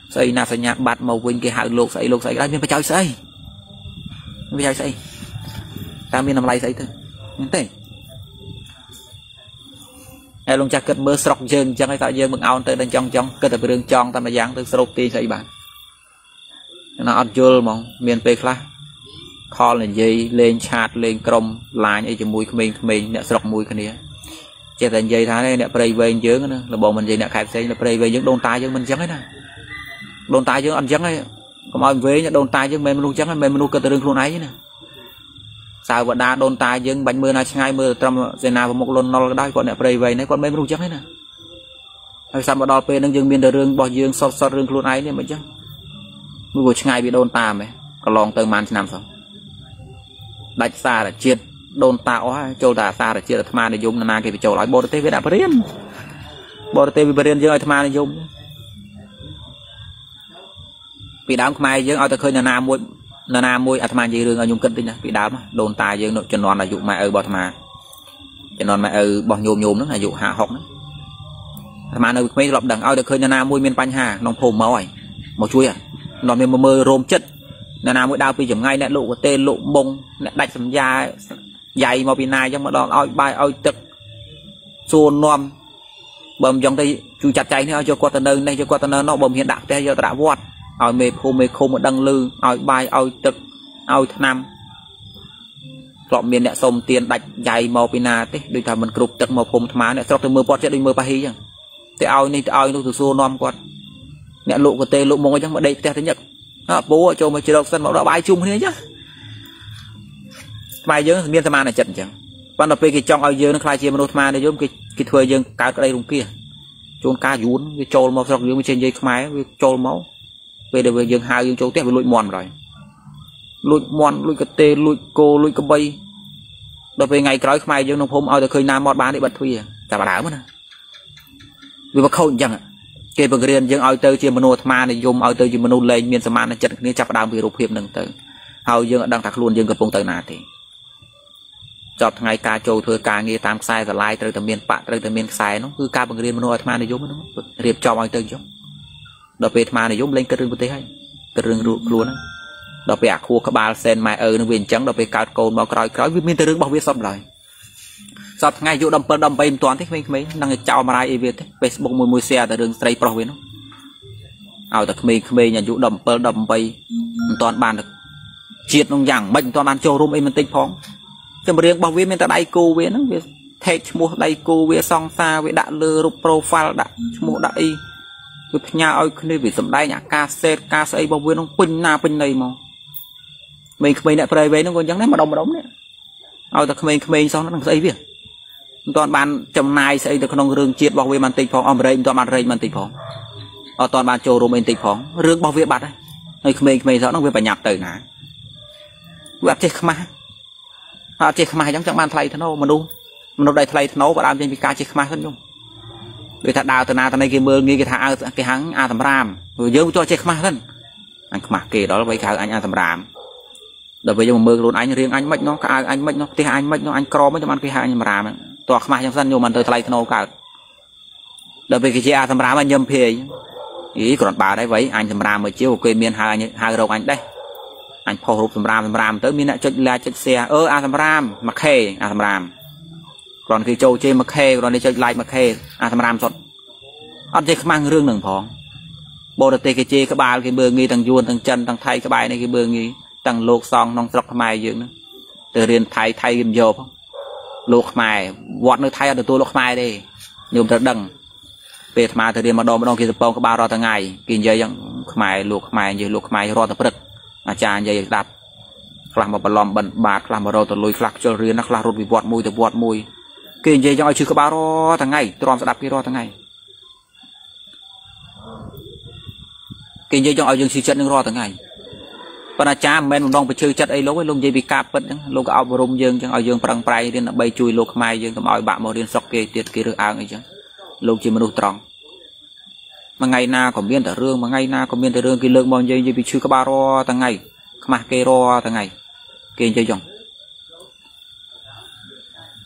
xây na xây nhạc bạt màu quỳnh kia hạt lục xây lục xây cái miên phải chơi xây phải chơi xây ta miên làm lại xây thôi miên tê ai luôn cha cất mưa sọc dương chẳng ai tạo dương bằng ao tới đang trong trong cất từ đường trong ta mà giáng từ sọc ti xây bản nó ăn chua mong miền tây khác kho là dây lên chặt lên crom lá như chấm mũi mình mình nẹt sọc mũi cái này che thành dây thái này nẹt prey về dưỡng nữa là bộ mình dây nẹt khai xây là prey về dưỡng đôn tai dưỡng mình trắng ấy nè đôn tai dưỡng ăn trắng ấy còn ai về nẹt đôn tai dưỡng mềm luôn trắng ấy mềm luôn cất từ đường luôn ấy nè sao vẫn đa đồn tài nhưng bánh mưa này ngay mưa trong giờ nào và một lần nó đây còn đẹp đầy vậy nấy còn mấy luôn chắc hết nè sao mà đo p đang dừng biên đời rừng bỏ dương so so rừng luôn ấy nên mới chứ mưa buổi ngày bị đồn tà mày còn lòng từ màn nằm xong đạch xa là chiên đồn tạo châu đà xa là chiên là tham để dùng là na cái bị châu lại bò tê với đạp riên bò tê bị riên chơi tham để dùng bị đám mai dương ở ta khơi là na muội nó nam môi tham gì đường ở nhung cân tinh bị đám đồn tài dương nội cho non là dụ mày ở bọt mà cho non mày ở bọt nhôm nhôm nó là dụ hạ học mà nó mấy lọp đằng ao được khơi nam môi miền pan hà nông phồm máu ấy một chuối à nó miền mơ rôm chất là nam môi đau vì chấm ngay nẹt lụ của tên lụ bông nẹt đạch sầm da dày màu pinai trong mà đòn ao bay ao tật xuôn nom bầm dòng tay chui chặt cháy nữa cho quạt tân đây cho quạt tân nó bầm hiện đại thế giờ đã vót ao mê khô mê khô một đằng lư ao bay ao tật ao tham lọm miền nè sôm tiền đạch dài màu pin à thế đôi thằng mình cột chặt màu phồng thắm nè sau từ mưa bọt chết đôi mưa pahi chẳng thế ao này ao nó từ xô non quạt nè lụ của tê lụ mông chẳng mà đây tê thế nhật à bố ở chỗ mà chơi độc sân bảo đã bài chung thế chứ bài dướng miền tham này chật chẳng ban đầu cái trong ao dướng nó khai chia màu tham này dướng cái cái thuê dướng cá ở đây vùng kia chôn cá dún cái trôn màu sọc dướng trên dây máy trôn máu về để về dướng hai dướng trâu tiếp với lụi mòn rồi lụi mòn lụi cà tê lụi cô lụi cà bay đối với ngày cõi mai dương nông hôm ao được khơi nam mót bán để bật thui cả bà đảo mất vì mà khâu chẳng kê bờ riêng dương ao tới chiêm mano tham này zoom ao tới chiêm mano lên miền sâm này chật này chập đào vì rụp hiệp nâng tới ao dương đang thạc luôn dương gặp vùng tới nà thì chọt ngày cà trâu thưa cà nghe tam sai và lai tới từ miền bạn tới từ miền sai nó cứ cà bờ riêng mano tham này zoom nó riệp cho ao tới zoom đối với tham này zoom lên cái rừng bờ tây hay cái rừng rụp luôn đọc về khu các ba sen mai ở nó viền trắng đọc về cao cồn bao còi còi viên từ nước bao viết xong rồi xong ngay chỗ đầm bờ đầm bay toàn thích mấy mấy đang chào mà ai về Facebook mùi mùi xe từ đường Tây Pro với nó ao từ Khmer Khmer nhà chỗ đầm bờ đầm bay toàn bàn được triệt nông giảng bệnh toàn bàn châu rum em mình tinh phóng trong riêng bao viết mình ta đại cô với nó về thề mua đại cô về song xa với đạn lừa rụp profile đã mua đại với nhà ơi nơi vì sầm đây nhà cassette cassette bao viết nó pin na pin này mà mình mình lại phải về nó còn chẳng lẽ mà đông mà đóng đấy, ao ta mình mình xong nó đang xây việc, toàn bàn trầm nai xây được con đường triệt bảo vệ bàn tịch phòng, ở đây toàn bàn rây bàn tịch phòng, ở toàn bàn trồ rồi mình tịch phòng, rương bảo vệ bạt đấy, người mình mình rõ nó về bản nhạc từ nã, gặp chết khma, gặp chết khma chẳng chẳng bàn thay thằng nó mà đúng, mà nó đây thay thằng nó và làm trên bị cá chết khma hơn nhung, người ta đào từ nào từ này kia mưa nghe cái thằng cái hãng a thầm ram, rồi dơ cho chết khma thân, anh khma kì đó là mấy cái anh a thầm ram. Đối với dùng mưa luôn anh riêng anh mất nó cả anh mất nó thì anh mất nó anh cro mới cho ăn cái hai nhưng mà làm toàn mai trong sân nhưng mà tôi thay nó cả đối với cái chị a tham ra mà nhầm phê ý còn bà đấy vậy anh tham ra mới chiếu quê miền hai hai đầu anh đây anh phô rụp tham ra tham ra tới miền lại chật la chật xe ơ a tham ra mặc khê a tham ra còn khi châu chơi mặc khê còn đi chơi lại mặc khê a tham ra sọt anh chơi mang riêng đừng phỏng bộ đợt tê cái chị các bà cái bờ nghi thằng duôn thằng chân thằng thay các bài này cái bờ nghi tăng lột xong nông sọc mai dưỡng nữa từ riêng thay thay kim dầu không lột mai vọt nó thay được tôi lột mai đi nhôm thật đằng về mà từ riêng mà đo mà đo kia tập bông có bao rồi thằng ngày kia dây chẳng mai lột mai như lột mai rồi tập được mà cha dây đạp làm một bàn lòm bẩn bạt làm một đầu từ lùi lạc cho riêng nó là rụt bị vọt mùi từ vọt mùi kia dây chẳng ai chưa có bao rồi thằng ngày tôi sẽ đạp kia rồi thằng ngày kia dây chẳng ai dừng sự chân nhưng rồi thằng ngày và là cha mình mong phải chơi chất ấy lúc ấy luôn dây bị cạp vẫn lúc áo bơm dương chẳng áo dương prang pray đến là bay chui lúc mai dương cầm áo bạn màu đen sọc kia tiệt kia được áo ấy chứ lúc chỉ mình tròn mà ngày na còn biên tả rương mà ngày na còn biên tả rương kia lượng bao dây dây bị chui các ba ro thằng ngày mà kê ro thằng ngày kia chơi chồng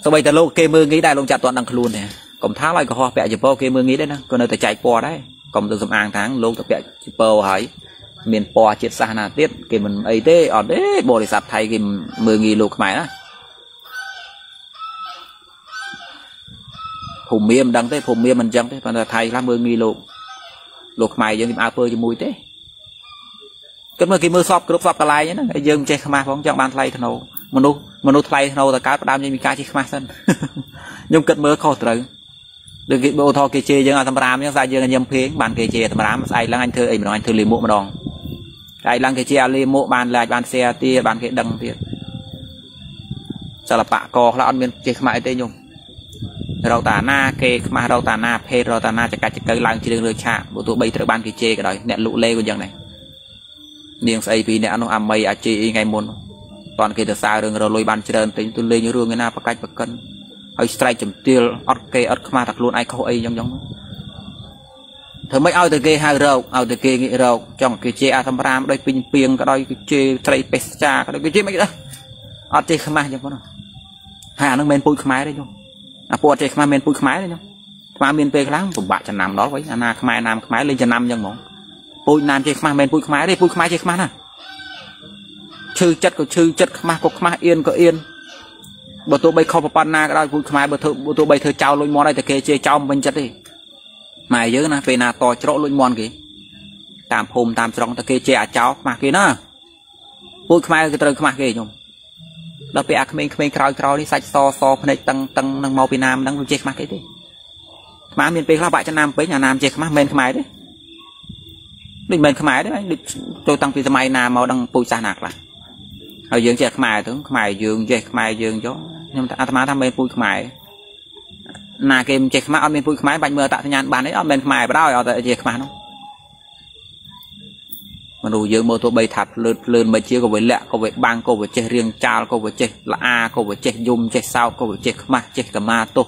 sau bây giờ lúc kê mưa nghĩ đại luôn chặt toàn đằng luôn này còn tháng lại có hoa vẽ chụp bao kê mưa nghĩ đấy nè còn nơi ta chạy bò đấy còn từ dầm hàng tháng lúc ta vẽ chụp bao hái miền po chết xa na tiết kì mình ấy thế ở đấy bồi sạt thay kì mười nghìn lục mày đó phùng miêm đăng thế phùng miêm mình chẳng thế còn là thay là mười nghìn lục lục mày giống như áo phơi cho mùi thế cái mưa kì mưa sọp cái lúc sọp cả lại nhá nó cái dương chơi khma phong chẳng bàn thay thằng nào mình đâu mình đâu thay thằng nào là cá đam như mi cá chơi khma sân nhưng cất mưa khó trời được cái bộ thò kê chê dương ở tham ram nhá sai dương anh nhầm phế bàn kê chê tham ram sai lăng anh thưa ấy mà anh thưa lì mộ mà đòn ai lăng cái chia li mộ bàn lại bàn xe tia bàn cái đằng tiền sao là bạ cò là ăn miên kê mãi tê nhung rau tà na kê mà rau tà na phê rau tà na chả cả chỉ cây lăng chỉ đường lừa chạ bộ tụ bây từ bàn kê chê cái đấy nẹt lụ lê của dân này niềng say vì nẹt nó ăn mây à chị ngày muôn toàn kê từ xa đường rồi lôi bàn chỉ đơn tính tôi lê như rương cái na bạc cách bạc cân ai stray chấm tiêu ok ok mà thật luôn ai khâu ai giống giống thử mấy ao từ kia hai râu ao từ kia nghĩ râu trong cái chè tham ram đây pin pieng cái đây cái chè trai pesta cái đây cái chè mấy cái đó chè khmai chẳng có nào hà nó men pui khmai đấy nhung à pua chè khmai men pui khmai đấy nhung khmai men pe lắm tụi bạn chăn nằm đó với anh na khmai nam khmai lên chăn nằm chẳng mỏng pui nam chè khmai men pui khmai đấy pui khmai chè khmai nè chư chất có chư chất khmai có khmai yên có yên bộ tôi bay không vào pan na cái đây pui khmai bộ tôi bộ tôi bay thưa trao lôi món đây từ kia chè trao mình chất đi mày nhớ na về na to chỗ lụi mòn kì tam hôm tam trong ta kê chè cháu mà kì nó Mùi khmai cái trời khmai kì nhung. Đó bè khmai khmai khói khói đi sạch so so phần này tăng tăng nâng màu bì nam nâng chê khmai kì tí. Khmai miền bì khói bại cho nam bấy nhà nam chê khmai mên khmai đấy. Đừng mên khmai đấy, tôi tăng bì cho mai nam màu đăng bùi xa nạc lại. Ở dương chê khmai tướng khmai dương chê khmai dương chó. Nhưng ta má tham mên bùi khmai. Nà kìm chê khmai ơn mên bùi khmai bạch mưa tạo thân nhàn bán ấy ơn mên khmai bà mà đủ dưỡng mô tô bay thật lượt lượn mà chia có với lẹ có với bang có với chết riêng cha có với chết là a có với chết dùng chết sao có với chết mà chết cả ma tô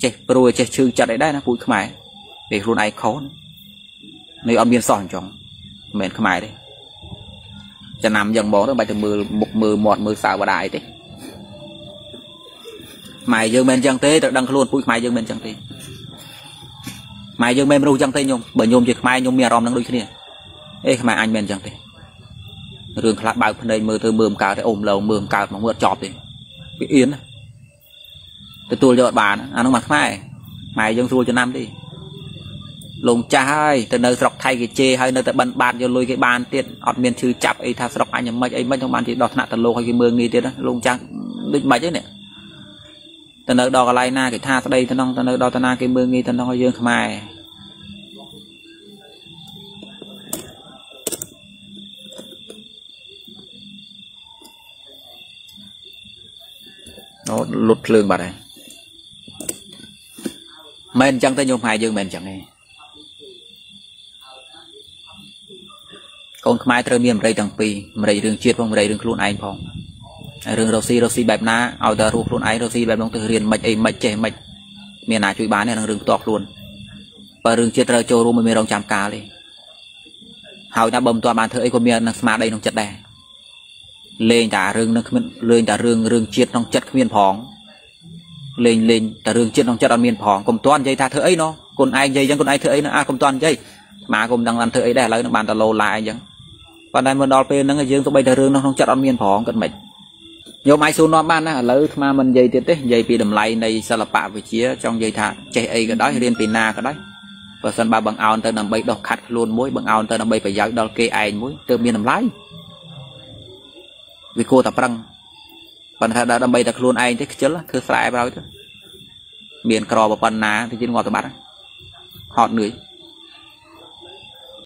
chết rồi chết chư chặt đấy đấy nó vui khmai để luôn ai khó nơi âm biên sòn chồng mền khmai đấy cho nằm dần bỏ nó bay từ mưa một mưa mọt mưa xào và đại đấy mày dương bên chẳng thế đăng luôn vui khmai dương bên chẳng thế mày dương bên ru chẳng thế nhung bởi nhung việc mai nhung mía ròm đang đôi kia ấy mà anh men chẳng thế, đường khát bao phần đây mưa từ mưa cả để ôm lầu mưa cả mà mưa chọt thì bị yến, từ tôi cho bạn anh nó mặc mai, mày dân tôi cho năm đi, lồng cha hay từ nơi sọc thay cái chê hay nơi từ bàn bàn cho lôi cái bàn tiệt, ọt miền chư chập ấy thà sọc anh nhầm mấy ấy mấy trong bàn thì đọt nát từ lô hay cái mưa nghi tiệt đó, lồng cha định mấy chứ nè, từ nơi đo cái lai na cái tha từ đây từ nông từ nơi đo từ na cái mưa nghi từ nông hay dương khmai nó lột lương bạn này men chẳng tới nhung hai dương men chẳng này con mai trời miền đây chẳng pì đây đường chiết phong đây đường luôn anh phong đường rosi rosi bẹp na ao ta ruột luôn anh rosi bẹp long từ hiền mạch ấy mạch trẻ mạch miền nào chui bán này là đường tọt luôn và đường chiết trời châu luôn miền đồng chạm cá đi hầu ta bầm toàn bàn thợ ấy của miền mà đây đồng chặt đè lên cả rừng nó lên cả rừng rừng chiết trong chất miền phóng lên lên cả rừng chiết trong chất ở miền phóng cùng toàn dây tha thợ ấy nó còn ai dây chẳng còn ai thợ ấy nó à cùng toàn dây mà cùng đang làm thợ ấy để lấy nó bàn ta lô lại chẳng còn đây mình đo pin nó người dương tụi bây cả rừng nó trong chất ở miền phóng cận mệt nhiều máy xuống nó ban á lấy mà mình dây tiệt đấy dây pin đầm lay này sao là bạ với chia trong dây tha chạy ấy cái đó liên pin na cái đó và sân ba bằng ao người ta nằm bay đọc khát luôn muối bằng ao người ta nằm bay phải giáo đo kê ai muối từ miền đầm lay vì cô tập răng bạn ta đã đâm bay đặt luôn anh thế chứ là cứ phải bao nhiêu miền cò và phần ná thì trên ngõ tầm bát họ nửi.